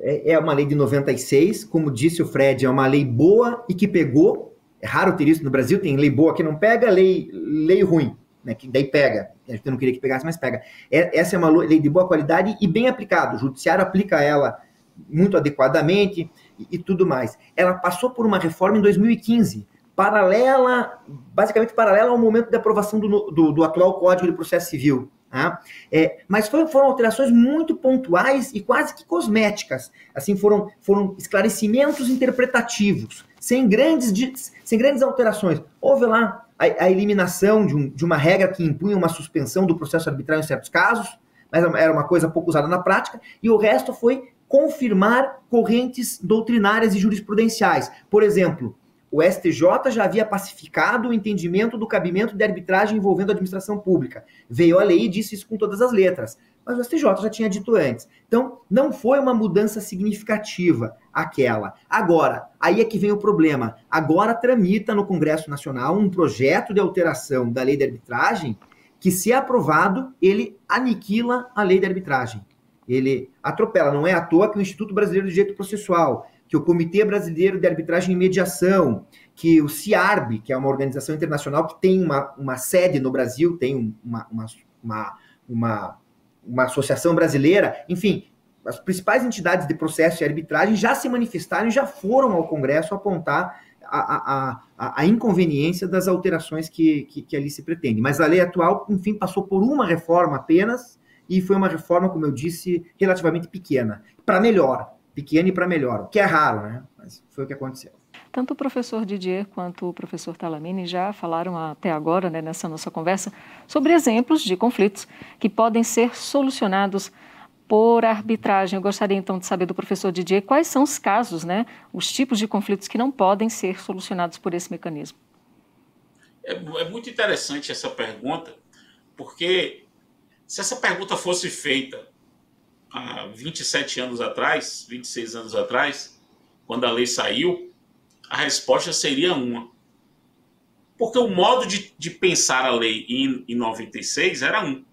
É uma lei de noventa e seis, como disse o Fred, é uma lei boa e que pegou. É raro ter isso no Brasil, tem lei boa que não pega, lei, lei ruim, né, que daí pega. A gente não queria que pegasse, mas pega. É, essa é uma lei de boa qualidade e bem aplicada. O judiciário aplica ela muito adequadamente e, e tudo mais. Ela passou por uma reforma em dois mil e quinze, paralela, basicamente paralela ao momento da aprovação do, do, do atual Código de Processo Civil. Tá? É, mas foram, foram alterações muito pontuais e quase que cosméticas. Assim, foram, foram esclarecimentos interpretativos, sem grandes, sem grandes alterações. Houve lá a, a eliminação de, um, de uma regra que impunha uma suspensão do processo arbitral em certos casos, mas era uma coisa pouco usada na prática, e o resto foi confirmar correntes doutrinárias e jurisprudenciais. Por exemplo, o S T J já havia pacificado o entendimento do cabimento de arbitragem envolvendo a administração pública. Veio a lei e disse isso com todas as letras, mas o S T J já tinha dito antes. Então, não foi uma mudança significativa aquela. Agora, aí é que vem o problema. Agora tramita no Congresso Nacional um projeto de alteração da lei de arbitragem que, se é aprovado, ele aniquila a lei de arbitragem. Ele atropela. Não é à toa que o Instituto Brasileiro de Direito Processual, que o Comitê Brasileiro de Arbitragem e Mediação, que o C I A R B, que é uma organização internacional que tem uma, uma sede no Brasil, tem uma, uma, uma, uma, uma associação brasileira, enfim, as principais entidades de processo e arbitragem já se manifestaram e já foram ao Congresso apontar a, a, a inconveniência das alterações que, que, que ali se pretende. Mas a lei atual, enfim, passou por uma reforma apenas, e foi uma reforma, como eu disse, relativamente pequena, para melhor. Pequeno e para melhor, o que é raro, né? Mas foi o que aconteceu. Tanto o professor Didier quanto o professor Talamini já falaram até agora, né, nessa nossa conversa, sobre exemplos de conflitos que podem ser solucionados por arbitragem. Eu gostaria, então, de saber do professor Didier quais são os casos, né, os tipos de conflitos que não podem ser solucionados por esse mecanismo. É, é muito interessante essa pergunta, porque se essa pergunta fosse feita há vinte e sete anos atrás, vinte e seis anos atrás, quando a lei saiu, a resposta seria uma. Porque o modo de, de pensar a lei em, em noventa e seis era um.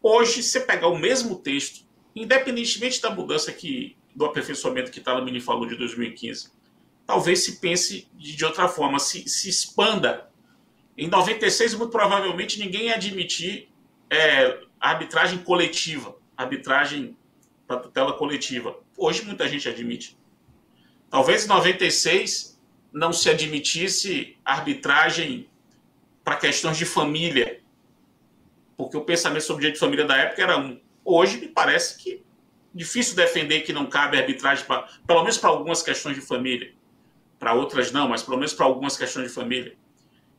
Hoje, se você pegar o mesmo texto, independentemente da mudança que, do aperfeiçoamento que Talamini falou de dois mil e quinze, talvez se pense de, de outra forma, se, se expanda. Em noventa e seis, muito provavelmente, ninguém ia admitir é, arbitragem coletiva. Arbitragem para tutela coletiva. Hoje muita gente admite. Talvez em noventa e seis não se admitisse arbitragem para questões de família, porque o pensamento sobre direito de família da época era um. Hoje me parece que é difícil defender que não cabe arbitragem, pra, pelo menos para algumas questões de família. Para outras não, mas pelo menos para algumas questões de família.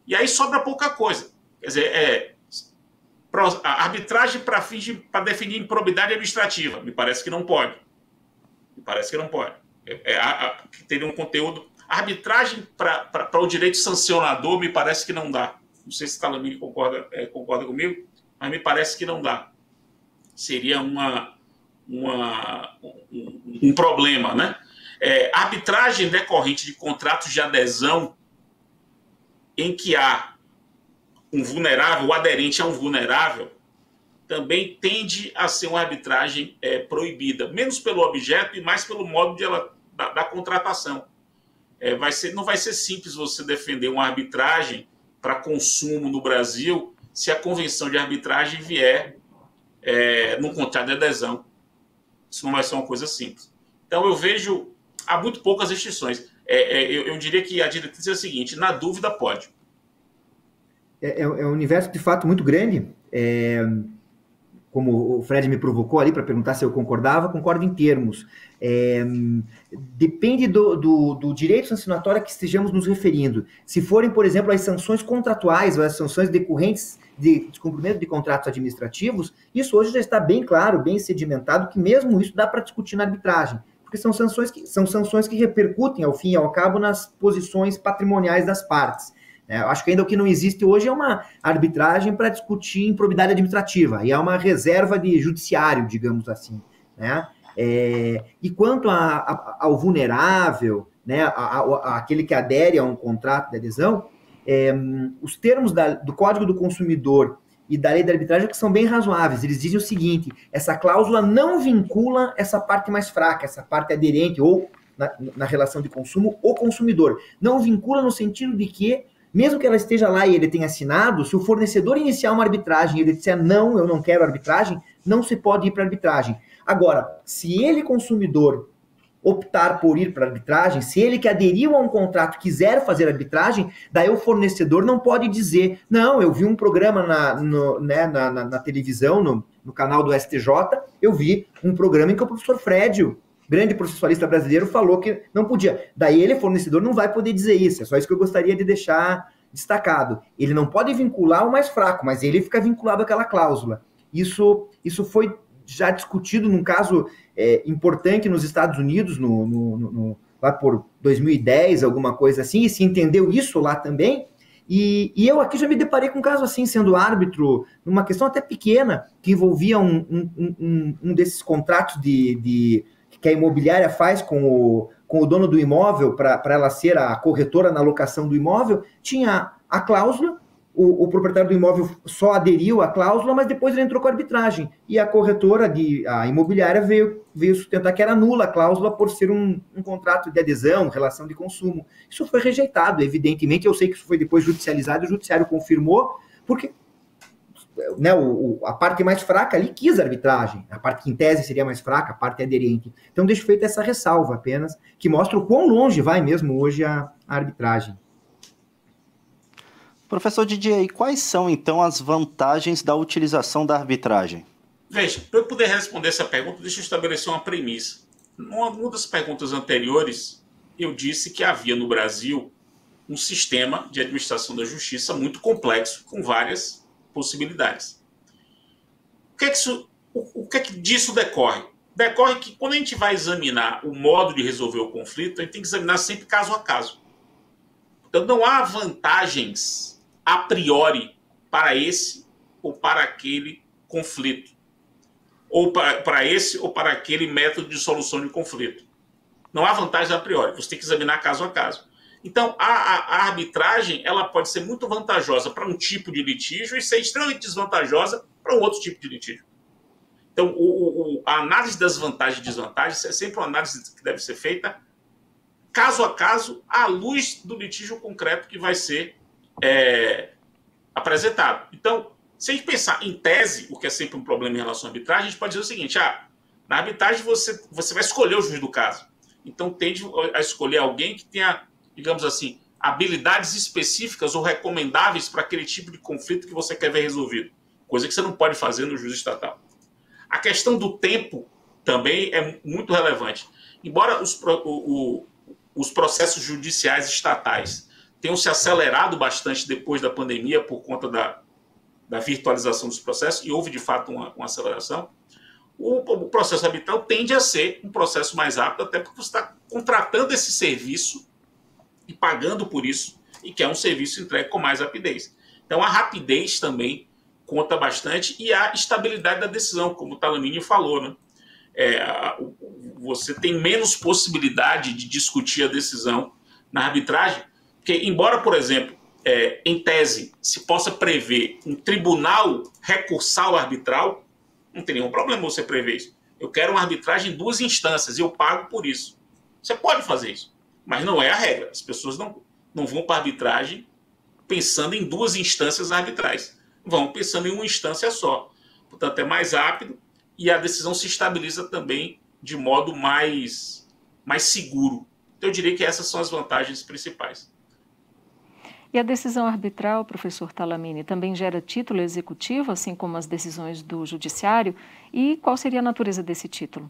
E aí sobra pouca coisa. Quer dizer, é... A arbitragem para fins de, para definir improbidade administrativa, me parece que não pode. Me parece que não pode. É, é, a, a, teria um conteúdo... Arbitragem para o direito sancionador, me parece que não dá. Não sei se Talamini concorda, é, concorda comigo, mas me parece que não dá. Seria uma, uma, um, um problema, né? É, arbitragem decorrente de contratos de adesão em que há um vulnerável, o aderente a um vulnerável, também tende a ser uma arbitragem é, proibida, menos pelo objeto e mais pelo modo de ela, da, da contratação. É, vai ser, não vai ser simples você defender uma arbitragem para consumo no Brasil se a convenção de arbitragem vier é, num contrato de adesão. Isso não vai ser uma coisa simples. Então, eu vejo, há muito poucas restrições. É, é, eu, eu diria que a diretriz é a seguinte: na dúvida, pode. É, é um universo, de fato, muito grande. É, como o Fred me provocou ali para perguntar se eu concordava, concordo em termos. É, depende do, do, do direito sancionatório a que estejamos nos referindo. Se forem, por exemplo, as sanções contratuais ou as sanções decorrentes de descumprimento de contratos administrativos, isso hoje já está bem claro, bem sedimentado, que mesmo isso dá para discutir na arbitragem, porque são sanções que, são sanções que repercutem, ao fim e ao cabo, nas posições patrimoniais das partes. É, eu acho que ainda o que não existe hoje é uma arbitragem para discutir improbidade administrativa, e é uma reserva de judiciário, digamos assim, né? É, e quanto a, a, ao vulnerável, né, a, a, a aquele que adere a um contrato de adesão, é, os termos da, do Código do Consumidor e da lei da arbitragem que são bem razoáveis. Eles dizem o seguinte: essa cláusula não vincula essa parte mais fraca, essa parte aderente, ou na, na relação de consumo, o consumidor. Não vincula no sentido de que, mesmo que ela esteja lá e ele tenha assinado, se o fornecedor iniciar uma arbitragem e ele disser não, eu não quero arbitragem, não se pode ir para arbitragem. Agora, se ele, consumidor, optar por ir para arbitragem, se ele que aderiu a um contrato quiser fazer arbitragem, daí o fornecedor não pode dizer, não, eu vi um programa na, no, né, na, na, na televisão, no, no canal do S T J, eu vi um programa em que o professor Fred, grande processualista brasileiro, falou que não podia. Daí ele, fornecedor, não vai poder dizer isso, é só isso que eu gostaria de deixar destacado. Ele não pode vincular o mais fraco, mas ele fica vinculado àquela cláusula. Isso, isso foi já discutido num caso é, importante nos Estados Unidos, no, no, no, lá por dois mil e dez, alguma coisa assim, e se entendeu isso lá também, e, e eu aqui já me deparei com um caso assim, sendo árbitro, numa questão até pequena, que envolvia um, um, um, um desses contratos de, de, que a imobiliária faz com o, com o dono do imóvel, para ela ser a corretora na locação do imóvel, tinha a cláusula, O, o proprietário do imóvel só aderiu à cláusula, mas depois ele entrou com a arbitragem. E a corretora, de, a imobiliária, veio, veio sustentar que era nula a cláusula por ser um, um contrato de adesão, relação de consumo. Isso foi rejeitado, evidentemente. Eu sei que isso foi depois judicializado, o judiciário confirmou, porque né, o, o, a parte mais fraca ali quis a arbitragem. A parte que em tese seria mais fraca, a parte aderente. Então deixo feita essa ressalva apenas, que mostra o quão longe vai mesmo hoje a, a arbitragem. Professor Didier, quais são, então, as vantagens da utilização da arbitragem? Veja, para eu poder responder essa pergunta, deixa eu estabelecer uma premissa. Numa das perguntas anteriores, eu disse que havia no Brasil um sistema de administração da justiça muito complexo, com várias possibilidades. O que é que, isso, o que, é que disso decorre? Decorre que, quando a gente vai examinar o modo de resolver o conflito, a gente tem que examinar sempre caso a caso. Então, não há vantagens a priori, para esse ou para aquele conflito, ou para, para esse ou para aquele método de solução de conflito. Não há vantagem a priori, você tem que examinar caso a caso. Então, a, a, a arbitragem ela pode ser muito vantajosa para um tipo de litígio e ser extremamente desvantajosa para um outro tipo de litígio. Então, o, o, a análise das vantagens e desvantagens é sempre uma análise que deve ser feita caso a caso, à luz do litígio concreto que vai ser É, apresentado. Então, se a gente pensar em tese, o que é sempre um problema em relação à arbitragem, a gente pode dizer o seguinte, ah, na arbitragem você, você vai escolher o juiz do caso. Então, tende a escolher alguém que tenha, digamos assim, habilidades específicas ou recomendáveis para aquele tipo de conflito que você quer ver resolvido. Coisa que você não pode fazer no juiz estatal. A questão do tempo também é muito relevante. Embora os, o, o, os processos judiciais estatais tenham se acelerado bastante depois da pandemia por conta da, da virtualização dos processos, e houve, de fato, uma, uma aceleração, o, o processo arbitral tende a ser um processo mais rápido, até porque você está contratando esse serviço e pagando por isso, e que é um serviço entregue com mais rapidez. Então, a rapidez também conta bastante, e a estabilidade da decisão, como o Talamini falou, né? É, a, o, você tem menos possibilidade de discutir a decisão na arbitragem, porque, embora, por exemplo, é, em tese, se possa prever um tribunal recursal arbitral, não tem nenhum problema você prever isso. Eu quero uma arbitragem em duas instâncias e eu pago por isso. Você pode fazer isso, mas não é a regra. As pessoas não, não vão para a arbitragem pensando em duas instâncias arbitrais. Vão pensando em uma instância só. Portanto, é mais rápido e a decisão se estabiliza também de modo mais, mais seguro. Então, eu diria que essas são as vantagens principais. E a decisão arbitral, professor Talamini, também gera título executivo, assim como as decisões do judiciário? E qual seria a natureza desse título?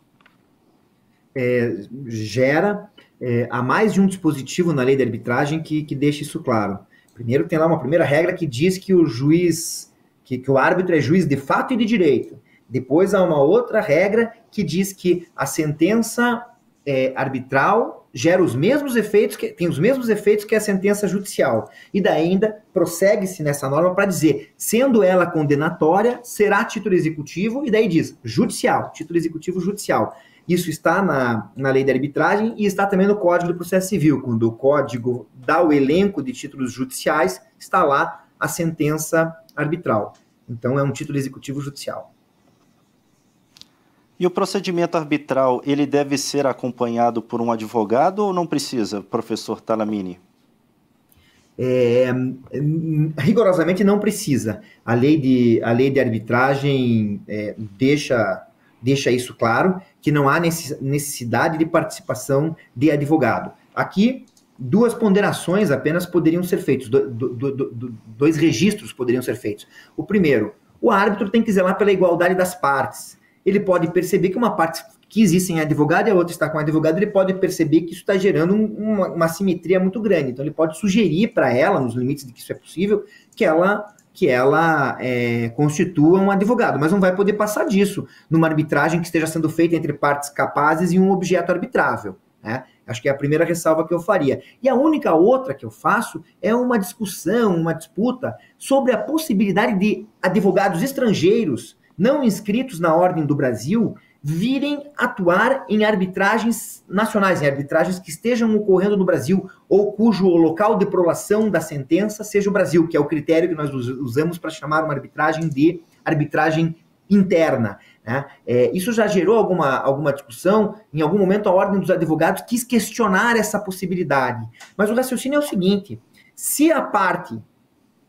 É, gera, é, há mais de um dispositivo na lei de arbitragem que, que deixa isso claro. Primeiro, tem lá uma primeira regra que diz que o juiz, que, que o árbitro é juiz de fato e de direito. Depois há uma outra regra que diz que a sentença é, arbitral gera os mesmos efeitos, que, tem os mesmos efeitos que a sentença judicial. E daí ainda prossegue-se nessa norma para dizer, sendo ela condenatória, será título executivo, e daí diz, judicial, título executivo judicial. Isso está na, na lei da arbitragem e está também no Código de Processo Civil, quando o Código dá o elenco de títulos judiciais, está lá a sentença arbitral. Então é um título executivo judicial. E o procedimento arbitral, ele deve ser acompanhado por um advogado ou não precisa, professor Talamini? É, rigorosamente não precisa. A lei de, a lei de arbitragem é, deixa, deixa isso claro, que não há necessidade de participação de advogado. Aqui, duas ponderações apenas poderiam ser feitas, do, do, do, do, dois registros poderiam ser feitos. O primeiro, o árbitro tem que zelar pela igualdade das partes. Ele pode perceber que uma parte quis ir sem advogado e a outra está com advogado, ele pode perceber que isso está gerando um, uma, uma assimetria muito grande. Então, ele pode sugerir para ela, nos limites de que isso é possível, que ela... que ela é, constitua um advogado, mas não vai poder passar disso numa arbitragem que esteja sendo feita entre partes capazes e um objeto arbitrável, né? Acho que é a primeira ressalva que eu faria. E a única outra que eu faço é uma discussão, uma disputa sobre a possibilidade de advogados estrangeiros não inscritos na Ordem do Brasil virem atuar em arbitragens nacionais, em arbitragens que estejam ocorrendo no Brasil ou cujo local de prolação da sentença seja o Brasil, que é o critério que nós usamos para chamar uma arbitragem de arbitragem interna, né? É, isso já gerou alguma, alguma discussão, em algum momento a Ordem dos Advogados quis questionar essa possibilidade, mas o raciocínio é o seguinte: se a parte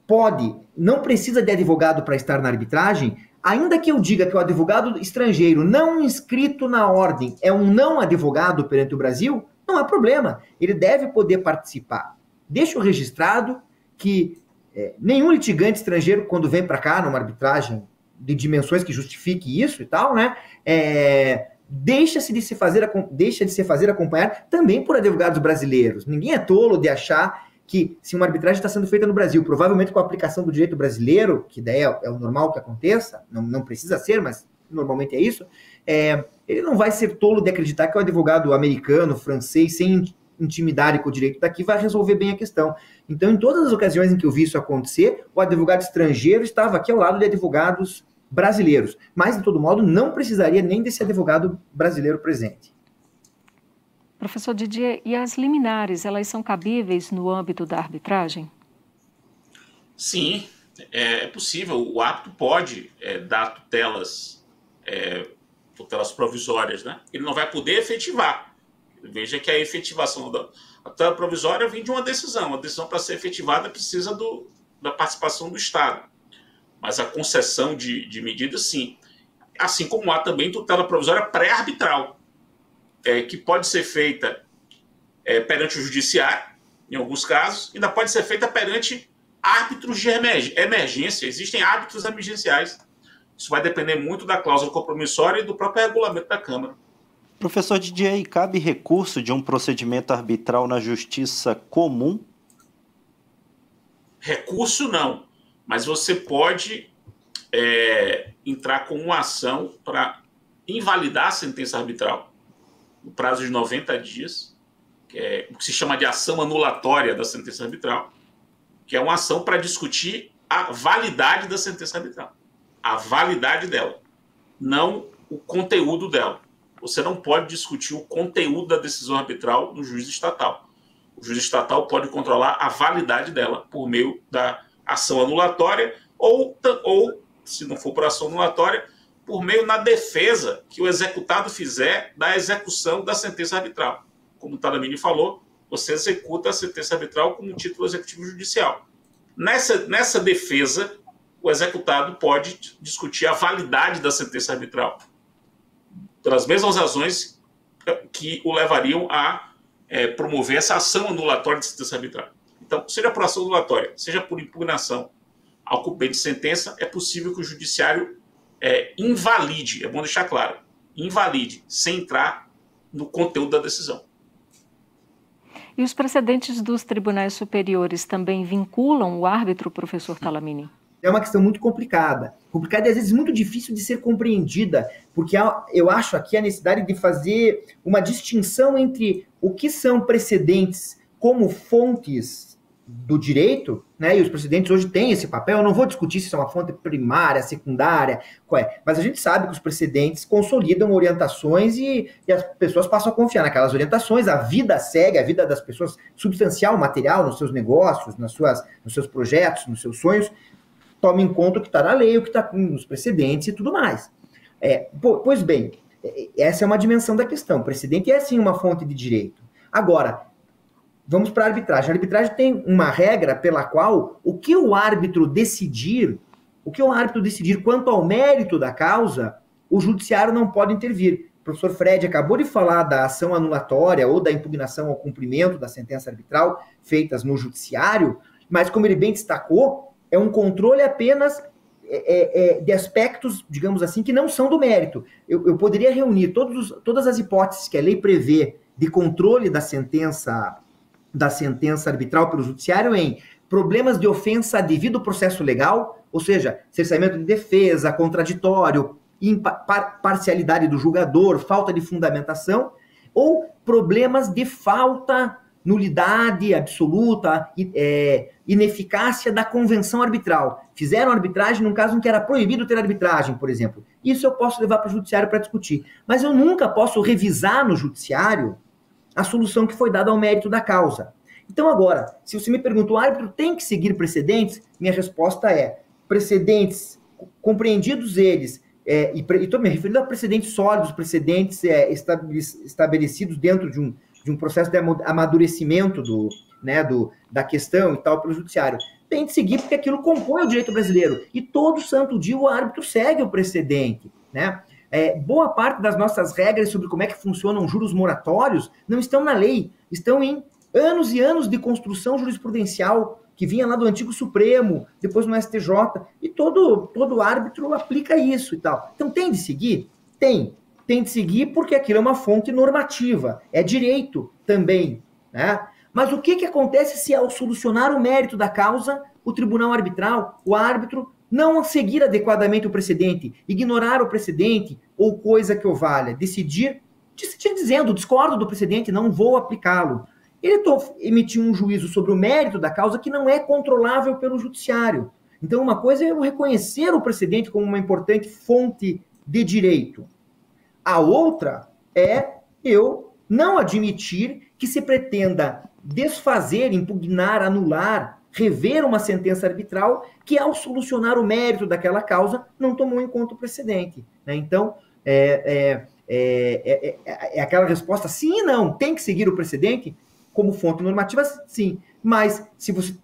pode, não precisa de advogado para estar na arbitragem, ainda que eu diga que o advogado estrangeiro não inscrito na ordem é um não advogado perante o Brasil, não há problema, ele deve poder participar. Deixo registrado que é, nenhum litigante estrangeiro, quando vem para cá numa arbitragem de dimensões que justifique isso e tal, né, é, deixa-se de se fazer, deixa de se fazer acompanhar também por advogados brasileiros. Ninguém é tolo de achar que se uma arbitragem está sendo feita no Brasil, provavelmente com a aplicação do direito brasileiro, que daí é, é o normal que aconteça, não, não precisa ser, mas normalmente é isso, é, ele não vai ser tolo de acreditar que o advogado americano, francês, sem intimidade com o direito daqui, vai resolver bem a questão. Então, em todas as ocasiões em que eu vi isso acontecer, o advogado estrangeiro estava aqui ao lado de advogados brasileiros, mas, de todo modo, não precisaria nem desse advogado brasileiro presente. Professor Didier, e as liminares, elas são cabíveis no âmbito da arbitragem? Sim, é possível. O árbitro pode é, dar tutelas, é, tutelas provisórias, né? Ele não vai poder efetivar. Veja que a efetivação da a tutela provisória vem de uma decisão. A decisão, para ser efetivada, precisa do, da participação do Estado. Mas a concessão de, de medidas, sim. Assim como há também tutela provisória pré-arbitral, É, que pode ser feita é, perante o judiciário, em alguns casos, ainda pode ser feita perante árbitros de emergência. Existem árbitros emergenciais. Isso vai depender muito da cláusula compromissória e do próprio regulamento da Câmara. Professor Didier, cabe recurso de um procedimento arbitral na justiça comum? Recurso não, mas você pode é, entrar com uma ação para invalidar a sentença arbitral. O prazo de noventa dias, que é o que se chama de ação anulatória da sentença arbitral, que é uma ação para discutir a validade da sentença arbitral, a validade dela, não o conteúdo dela. Você não pode discutir o conteúdo da decisão arbitral no juiz estatal. O juiz estatal pode controlar a validade dela por meio da ação anulatória ou, ou se não for por ação anulatória, por meio da defesa que o executado fizer da execução da sentença arbitral. Como o Talamini falou, você executa a sentença arbitral como título executivo judicial. Nessa, nessa defesa, o executado pode discutir a validade da sentença arbitral, pelas mesmas razões que o levariam a é, promover essa ação anulatória de sentença arbitral. Então, seja por ação anulatória, seja por impugnação ao cumprimento de sentença, é possível que o judiciário É, invalide, é bom deixar claro, invalide, sem entrar no conteúdo da decisão. E os precedentes dos tribunais superiores também vinculam o árbitro, professor Talamini? É uma questão muito complicada, complicada e às vezes muito difícil de ser compreendida, porque eu acho aqui a necessidade de fazer uma distinção entre o que são precedentes como fontes do direito, né, e os precedentes hoje têm esse papel. Eu não vou discutir se isso é uma fonte primária, secundária, qual é, mas a gente sabe que os precedentes consolidam orientações e, e as pessoas passam a confiar naquelas orientações, a vida segue, a vida das pessoas, substancial, material, nos seus negócios, nas suas, nos seus projetos, nos seus sonhos, tome em conta o que está na lei, o que está nos precedentes e tudo mais. É, pois bem, essa é uma dimensão da questão, o precedente é sim uma fonte de direito. Agora, vamos para a arbitragem. A arbitragem tem uma regra pela qual o que o árbitro decidir, o que o árbitro decidir quanto ao mérito da causa, o judiciário não pode intervir. O professor Fred acabou de falar da ação anulatória ou da impugnação ao cumprimento da sentença arbitral feitas no judiciário, mas como ele bem destacou, é um controle apenas é, é, de aspectos, digamos assim, que não são do mérito. Eu, eu poderia reunir todos, todas as hipóteses que a lei prevê de controle da sentença, da sentença arbitral pelo judiciário em problemas de ofensa devido ao processo legal, ou seja, cerceamento de defesa, contraditório, impar, parcialidade do julgador, falta de fundamentação, ou problemas de falta, nulidade absoluta, é, ineficácia da convenção arbitral. Fizeram arbitragem num caso em que era proibido ter arbitragem, por exemplo. Isso eu posso levar para o judiciário para discutir. Mas eu nunca posso revisar no judiciário a solução que foi dada ao mérito da causa. Então, agora, se você me perguntou, o árbitro tem que seguir precedentes? Minha resposta é, precedentes, compreendidos eles, é, e estou me referindo a precedentes sólidos, precedentes é, estabelecidos dentro de um, de um processo de amadurecimento do, né, do, da questão e tal pelo judiciário. Tem de seguir porque aquilo compõe o direito brasileiro. E todo santo dia o árbitro segue o precedente, né? É, boa parte das nossas regras sobre como é que funcionam juros moratórios não estão na lei, estão em anos e anos de construção jurisprudencial que vinha lá do antigo Supremo, depois no S T J, e todo, todo árbitro aplica isso e tal. Então tem de seguir? Tem. Tem de seguir porque aquilo é uma fonte normativa, é direito também, né? Mas o que, que acontece se ao solucionar o mérito da causa, o tribunal arbitral, o árbitro, não seguir adequadamente o precedente, ignorar o precedente ou coisa que o valha, decidir, decidir dizendo, discordo do precedente, não vou aplicá-lo. Ele emitiu um juízo sobre o mérito da causa que não é controlável pelo judiciário. Então, uma coisa é eu reconhecer o precedente como uma importante fonte de direito. A outra é eu não admitir que se pretenda desfazer, impugnar, anular, rever uma sentença arbitral que, ao solucionar o mérito daquela causa, não tomou em conta o precedente, né? Então, é, é, é, é, é aquela resposta sim e não. Tem que seguir o precedente como fonte normativa, sim. Mas, se você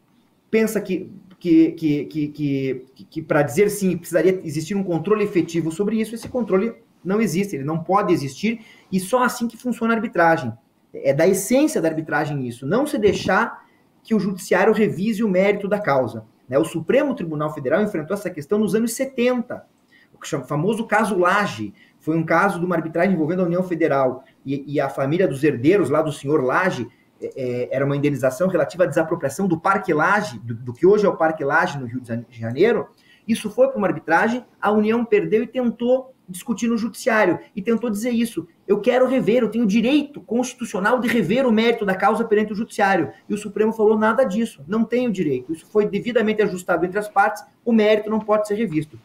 pensa que, que, que, que, que, que, que para dizer sim, precisaria existir um controle efetivo sobre isso, esse controle não existe, ele não pode existir, e só assim que funciona a arbitragem. É da essência da arbitragem isso, não se deixar que o judiciário revise o mérito da causa, né? O Supremo Tribunal Federal enfrentou essa questão nos anos setenta, o famoso caso Laje, foi um caso de uma arbitragem envolvendo a União Federal, e, e a família dos herdeiros lá do senhor Laje, é, era uma indenização relativa à desapropriação do Parque Laje, do, do que hoje é o Parque Laje no Rio de Janeiro. Isso foi para uma arbitragem, a União perdeu e tentou discutir no judiciário, e tentou dizer isso, eu quero rever, eu tenho direito constitucional de rever o mérito da causa perante o judiciário, e o Supremo falou nada disso, não tenho direito, isso foi devidamente ajustado entre as partes, o mérito não pode ser revisto.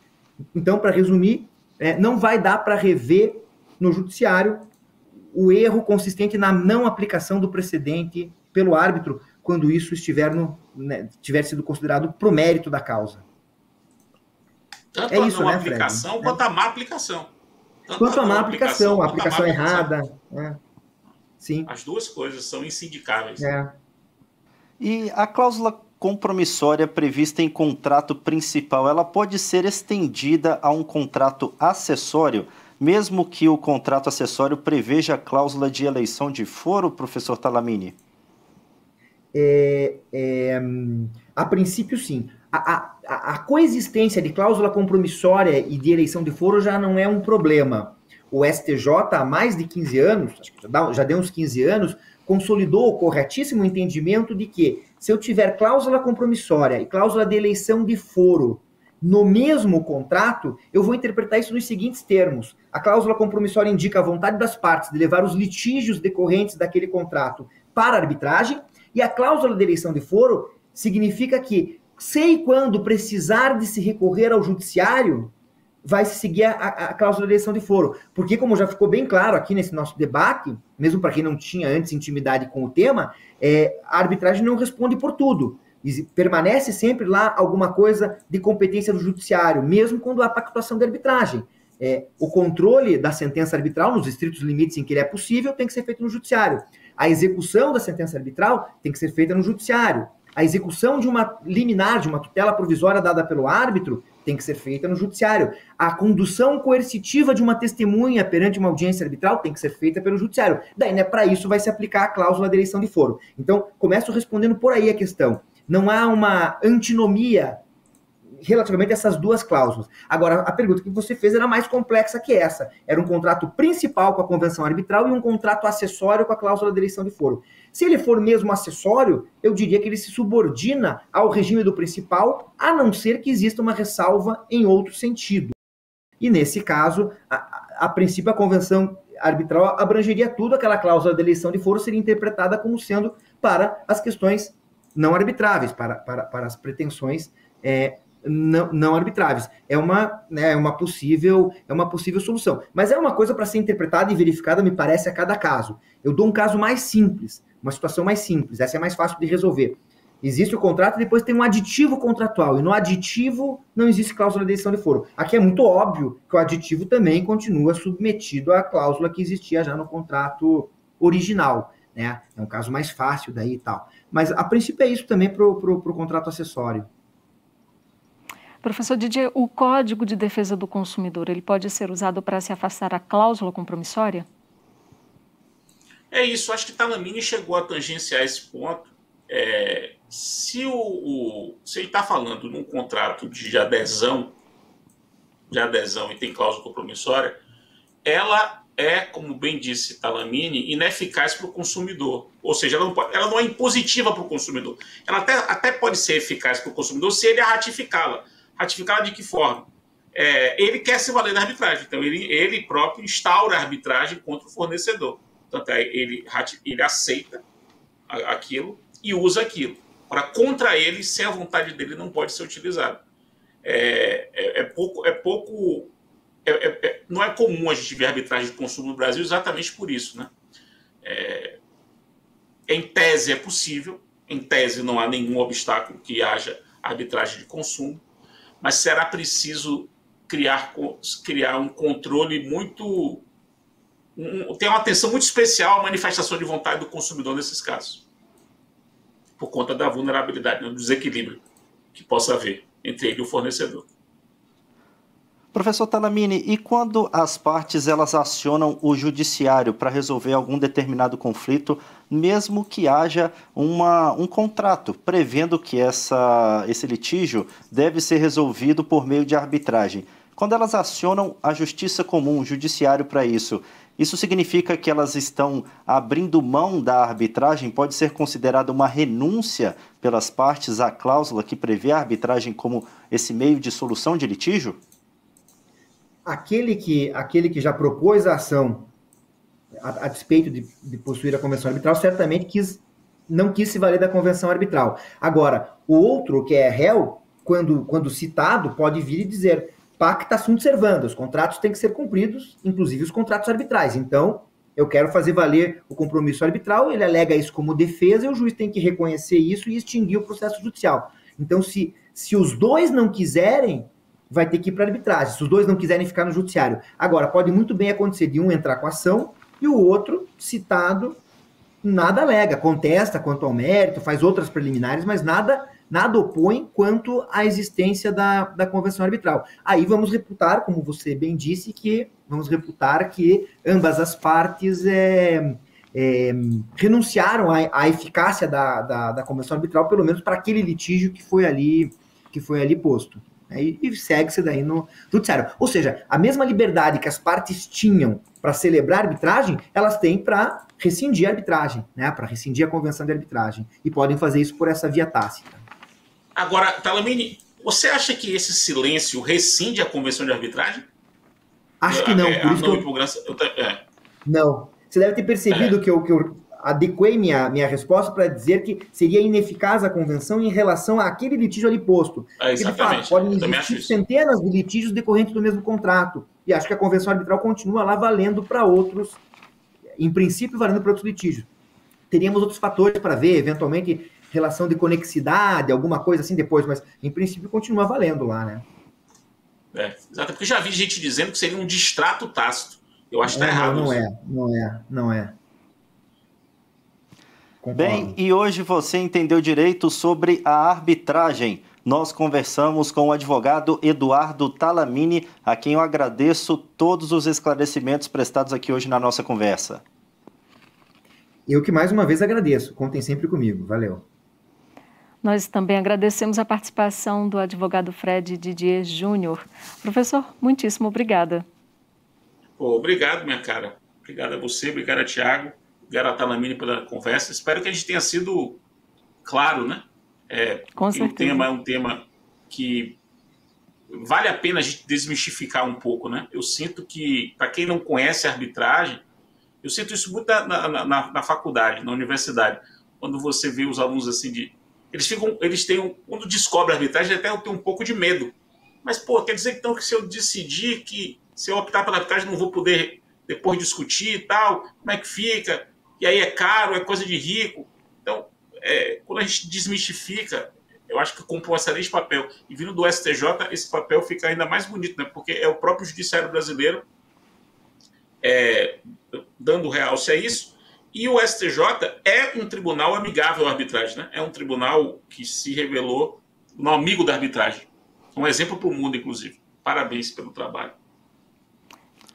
Então, para resumir, é, não vai dar para rever no judiciário o erro consistente na não aplicação do precedente pelo árbitro, quando isso estiver no, né, tiver sido considerado pro mérito da causa. Tanto é a isso, não né, aplicação Fred? Quanto a má aplicação. Tanto quanto a má aplicação, aplicação a aplicação a errada. Aplicação. É. Sim. As duas coisas são insindicáveis. É. E a cláusula compromissória prevista em contrato principal, ela pode ser estendida a um contrato acessório, mesmo que o contrato acessório preveja a cláusula de eleição de foro, professor Talamini? É, é, a princípio, sim. A, a, a coexistência de cláusula compromissória e de eleição de foro já não é um problema. O S T J, há mais de quinze anos, acho que já, dá, já deu uns quinze anos, consolidou o corretíssimo entendimento de que, se eu tiver cláusula compromissória e cláusula de eleição de foro no mesmo contrato, eu vou interpretar isso nos seguintes termos. A cláusula compromissória indica a vontade das partes de levar os litígios decorrentes daquele contrato para a arbitragem, e a cláusula de eleição de foro significa que, sei quando precisar de se recorrer ao judiciário, vai se seguir a, a, a cláusula de eleição de foro. Porque, como já ficou bem claro aqui nesse nosso debate, mesmo para quem não tinha antes intimidade com o tema, é, a arbitragem não responde por tudo. E permanece sempre lá alguma coisa de competência do judiciário, mesmo quando há pactuação de arbitragem. É, o controle da sentença arbitral, nos estritos limites em que ele é possível, tem que ser feito no judiciário. A execução da sentença arbitral tem que ser feita no judiciário. A execução de uma liminar, de uma tutela provisória dada pelo árbitro, tem que ser feita no judiciário. A condução coercitiva de uma testemunha perante uma audiência arbitral tem que ser feita pelo judiciário. Daí, né, para isso vai se aplicar a cláusula da eleição de foro. Então, começo respondendo por aí a questão. Não há uma antinomia relativamente a essas duas cláusulas. Agora, a pergunta que você fez era mais complexa que essa. Era um contrato principal com a convenção arbitral e um contrato acessório com a cláusula de eleição de foro. Se ele for mesmo acessório, eu diria que ele se subordina ao regime do principal, a não ser que exista uma ressalva em outro sentido. E, nesse caso, a, a princípio, a convenção arbitral abrangeria tudo, aquela cláusula de eleição de foro seria interpretada como sendo para as questões não arbitráveis, para, para, para as pretensões é, Não, não arbitráveis. É uma, né, uma possível, é uma possível solução. Mas é uma coisa para ser interpretada e verificada, me parece, a cada caso. Eu dou um caso mais simples, uma situação mais simples. Essa é mais fácil de resolver. Existe o contrato e depois tem um aditivo contratual. E no aditivo não existe cláusula de eleição de foro. Aqui é muito óbvio que o aditivo também continua submetido à cláusula que existia já no contrato original, né? É um caso mais fácil daí e tal. Mas a princípio é isso também para o contrato acessório. Professor Didier, o Código de Defesa do Consumidor, ele pode ser usado para se afastar a cláusula compromissória? É isso, acho que Talamini chegou a tangenciar esse ponto. É, se, o, o, se ele está falando num contrato de adesão, de adesão e tem cláusula compromissória, ela é, como bem disse Talamini, ineficaz para o consumidor. Ou seja, ela não, pode, ela não é impositiva para o consumidor. Ela até, até pode ser eficaz para o consumidor se ele a ratificá-la. Ratificada de que forma? É, ele quer se valer da arbitragem, então ele, ele próprio instaura a arbitragem contra o fornecedor. Portanto, ele, ele aceita aquilo e usa aquilo. Para contra ele, sem a vontade dele, não pode ser utilizado. É, é, é pouco... É pouco é, é, não é comum a gente ver arbitragem de consumo no Brasil exatamente por isso, né? É, em tese é possível, em tese não há nenhum obstáculo que haja arbitragem de consumo, mas será preciso criar, criar um controle muito... Um, tem uma atenção muito especial à manifestação de vontade do consumidor nesses casos, por conta da vulnerabilidade, do desequilíbrio que possa haver entre ele e o fornecedor. Professor Talamini, e quando as partes elas acionam o judiciário para resolver algum determinado conflito, mesmo que haja uma, um contrato prevendo que essa, esse litígio deve ser resolvido por meio de arbitragem, quando elas acionam a justiça comum, o judiciário para isso, isso significa que elas estão abrindo mão da arbitragem? Pode ser considerada uma renúncia pelas partes à cláusula que prevê a arbitragem como esse meio de solução de litígio? Aquele que, aquele que já propôs a ação a, a despeito de, de possuir a convenção arbitral, certamente quis, não quis se valer da convenção arbitral. Agora, o outro, que é réu, quando, quando citado, pode vir e dizer pacta sunt servanda, os contratos têm que ser cumpridos, inclusive os contratos arbitrais. Então, eu quero fazer valer o compromisso arbitral, ele alega isso como defesa e o juiz tem que reconhecer isso e extinguir o processo judicial. Então, se, se os dois não quiserem, vai ter que ir para a arbitragem, se os dois não quiserem ficar no judiciário. Agora, pode muito bem acontecer de um entrar com a ação e o outro, citado, nada alega, contesta quanto ao mérito, faz outras preliminares, mas nada, nada opõe quanto à existência da, da convenção arbitral. Aí vamos reputar, como você bem disse, que vamos reputar que ambas as partes é, é, renunciaram à, à eficácia da, da, da convenção arbitral, pelo menos para aquele litígio que foi ali, que foi ali posto. E segue-se daí no judiciário. Ou seja, a mesma liberdade que as partes tinham para celebrar a arbitragem, elas têm para rescindir a arbitragem, né? Para rescindir a convenção de arbitragem. E podem fazer isso por essa via tácita. Agora, Talamini, você acha que esse silêncio rescinde a convenção de arbitragem? Acho que não. É, por isso não, que eu... é. não. Você deve ter percebido é. que eu... Que eu... adequei minha, minha resposta para dizer que seria ineficaz a convenção em relação àquele litígio ali posto. É, porque, de fato, podem existir centenas de litígios decorrentes do mesmo contrato. E acho que a convenção arbitral continua lá valendo para outros, em princípio, valendo para outros litígios. Teríamos outros fatores para ver, eventualmente, relação de conexidade, alguma coisa assim depois, mas, em princípio, continua valendo lá, né? É, exato, porque já vi gente dizendo que seria um distrato tácito. Eu acho que está errado. Não é, não é, não é. Concordo. Bem, e hoje você entendeu direito sobre a arbitragem. Nós conversamos com o advogado Eduardo Talamini, a quem eu agradeço todos os esclarecimentos prestados aqui hoje na nossa conversa. Eu que mais uma vez agradeço. Contem sempre comigo. Valeu. Nós também agradecemos a participação do advogado Fred Didier Júnior. Professor, muitíssimo obrigada. Oh, obrigado, minha cara. Obrigado a você, obrigado a Thiago, obrigado a Talamini pela conversa. Espero que a gente tenha sido claro, né? É, Com certeza. O tema é um tema que vale a pena a gente desmistificar um pouco, né? Eu sinto que, para quem não conhece a arbitragem, eu sinto isso muito na, na, na, na faculdade, na universidade, quando você vê os alunos assim de... Eles ficam, eles têm um, quando descobre a arbitragem, até eu tenho um pouco de medo. Mas, pô, quer dizer então que se eu decidir que, se eu optar pela arbitragem, não vou poder depois discutir e tal, como é que fica? E aí é caro, é coisa de rico. Então, É, quando a gente desmistifica, eu acho que comprou um excelente papel. E vindo do S T J, esse papel fica ainda mais bonito, né? Porque é o próprio judiciário brasileiro é, dando realce a isso. E o S T J é um tribunal amigável à arbitragem, né? É um tribunal que se revelou um amigo da arbitragem. Um exemplo para o mundo, inclusive. Parabéns pelo trabalho.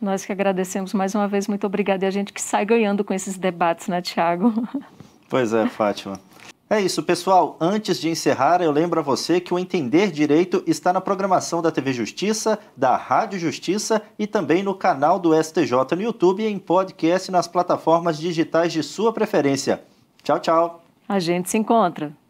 Nós que agradecemos mais uma vez. Muito obrigado. E a gente que sai ganhando com esses debates, né, Thiago? Pois é, Fátima. É isso, pessoal. Antes de encerrar, eu lembro a você que o Entender Direito está na programação da T V Justiça, da Rádio Justiça e também no canal do S T J no YouTube e em podcast nas plataformas digitais de sua preferência. Tchau, tchau. A gente se encontra.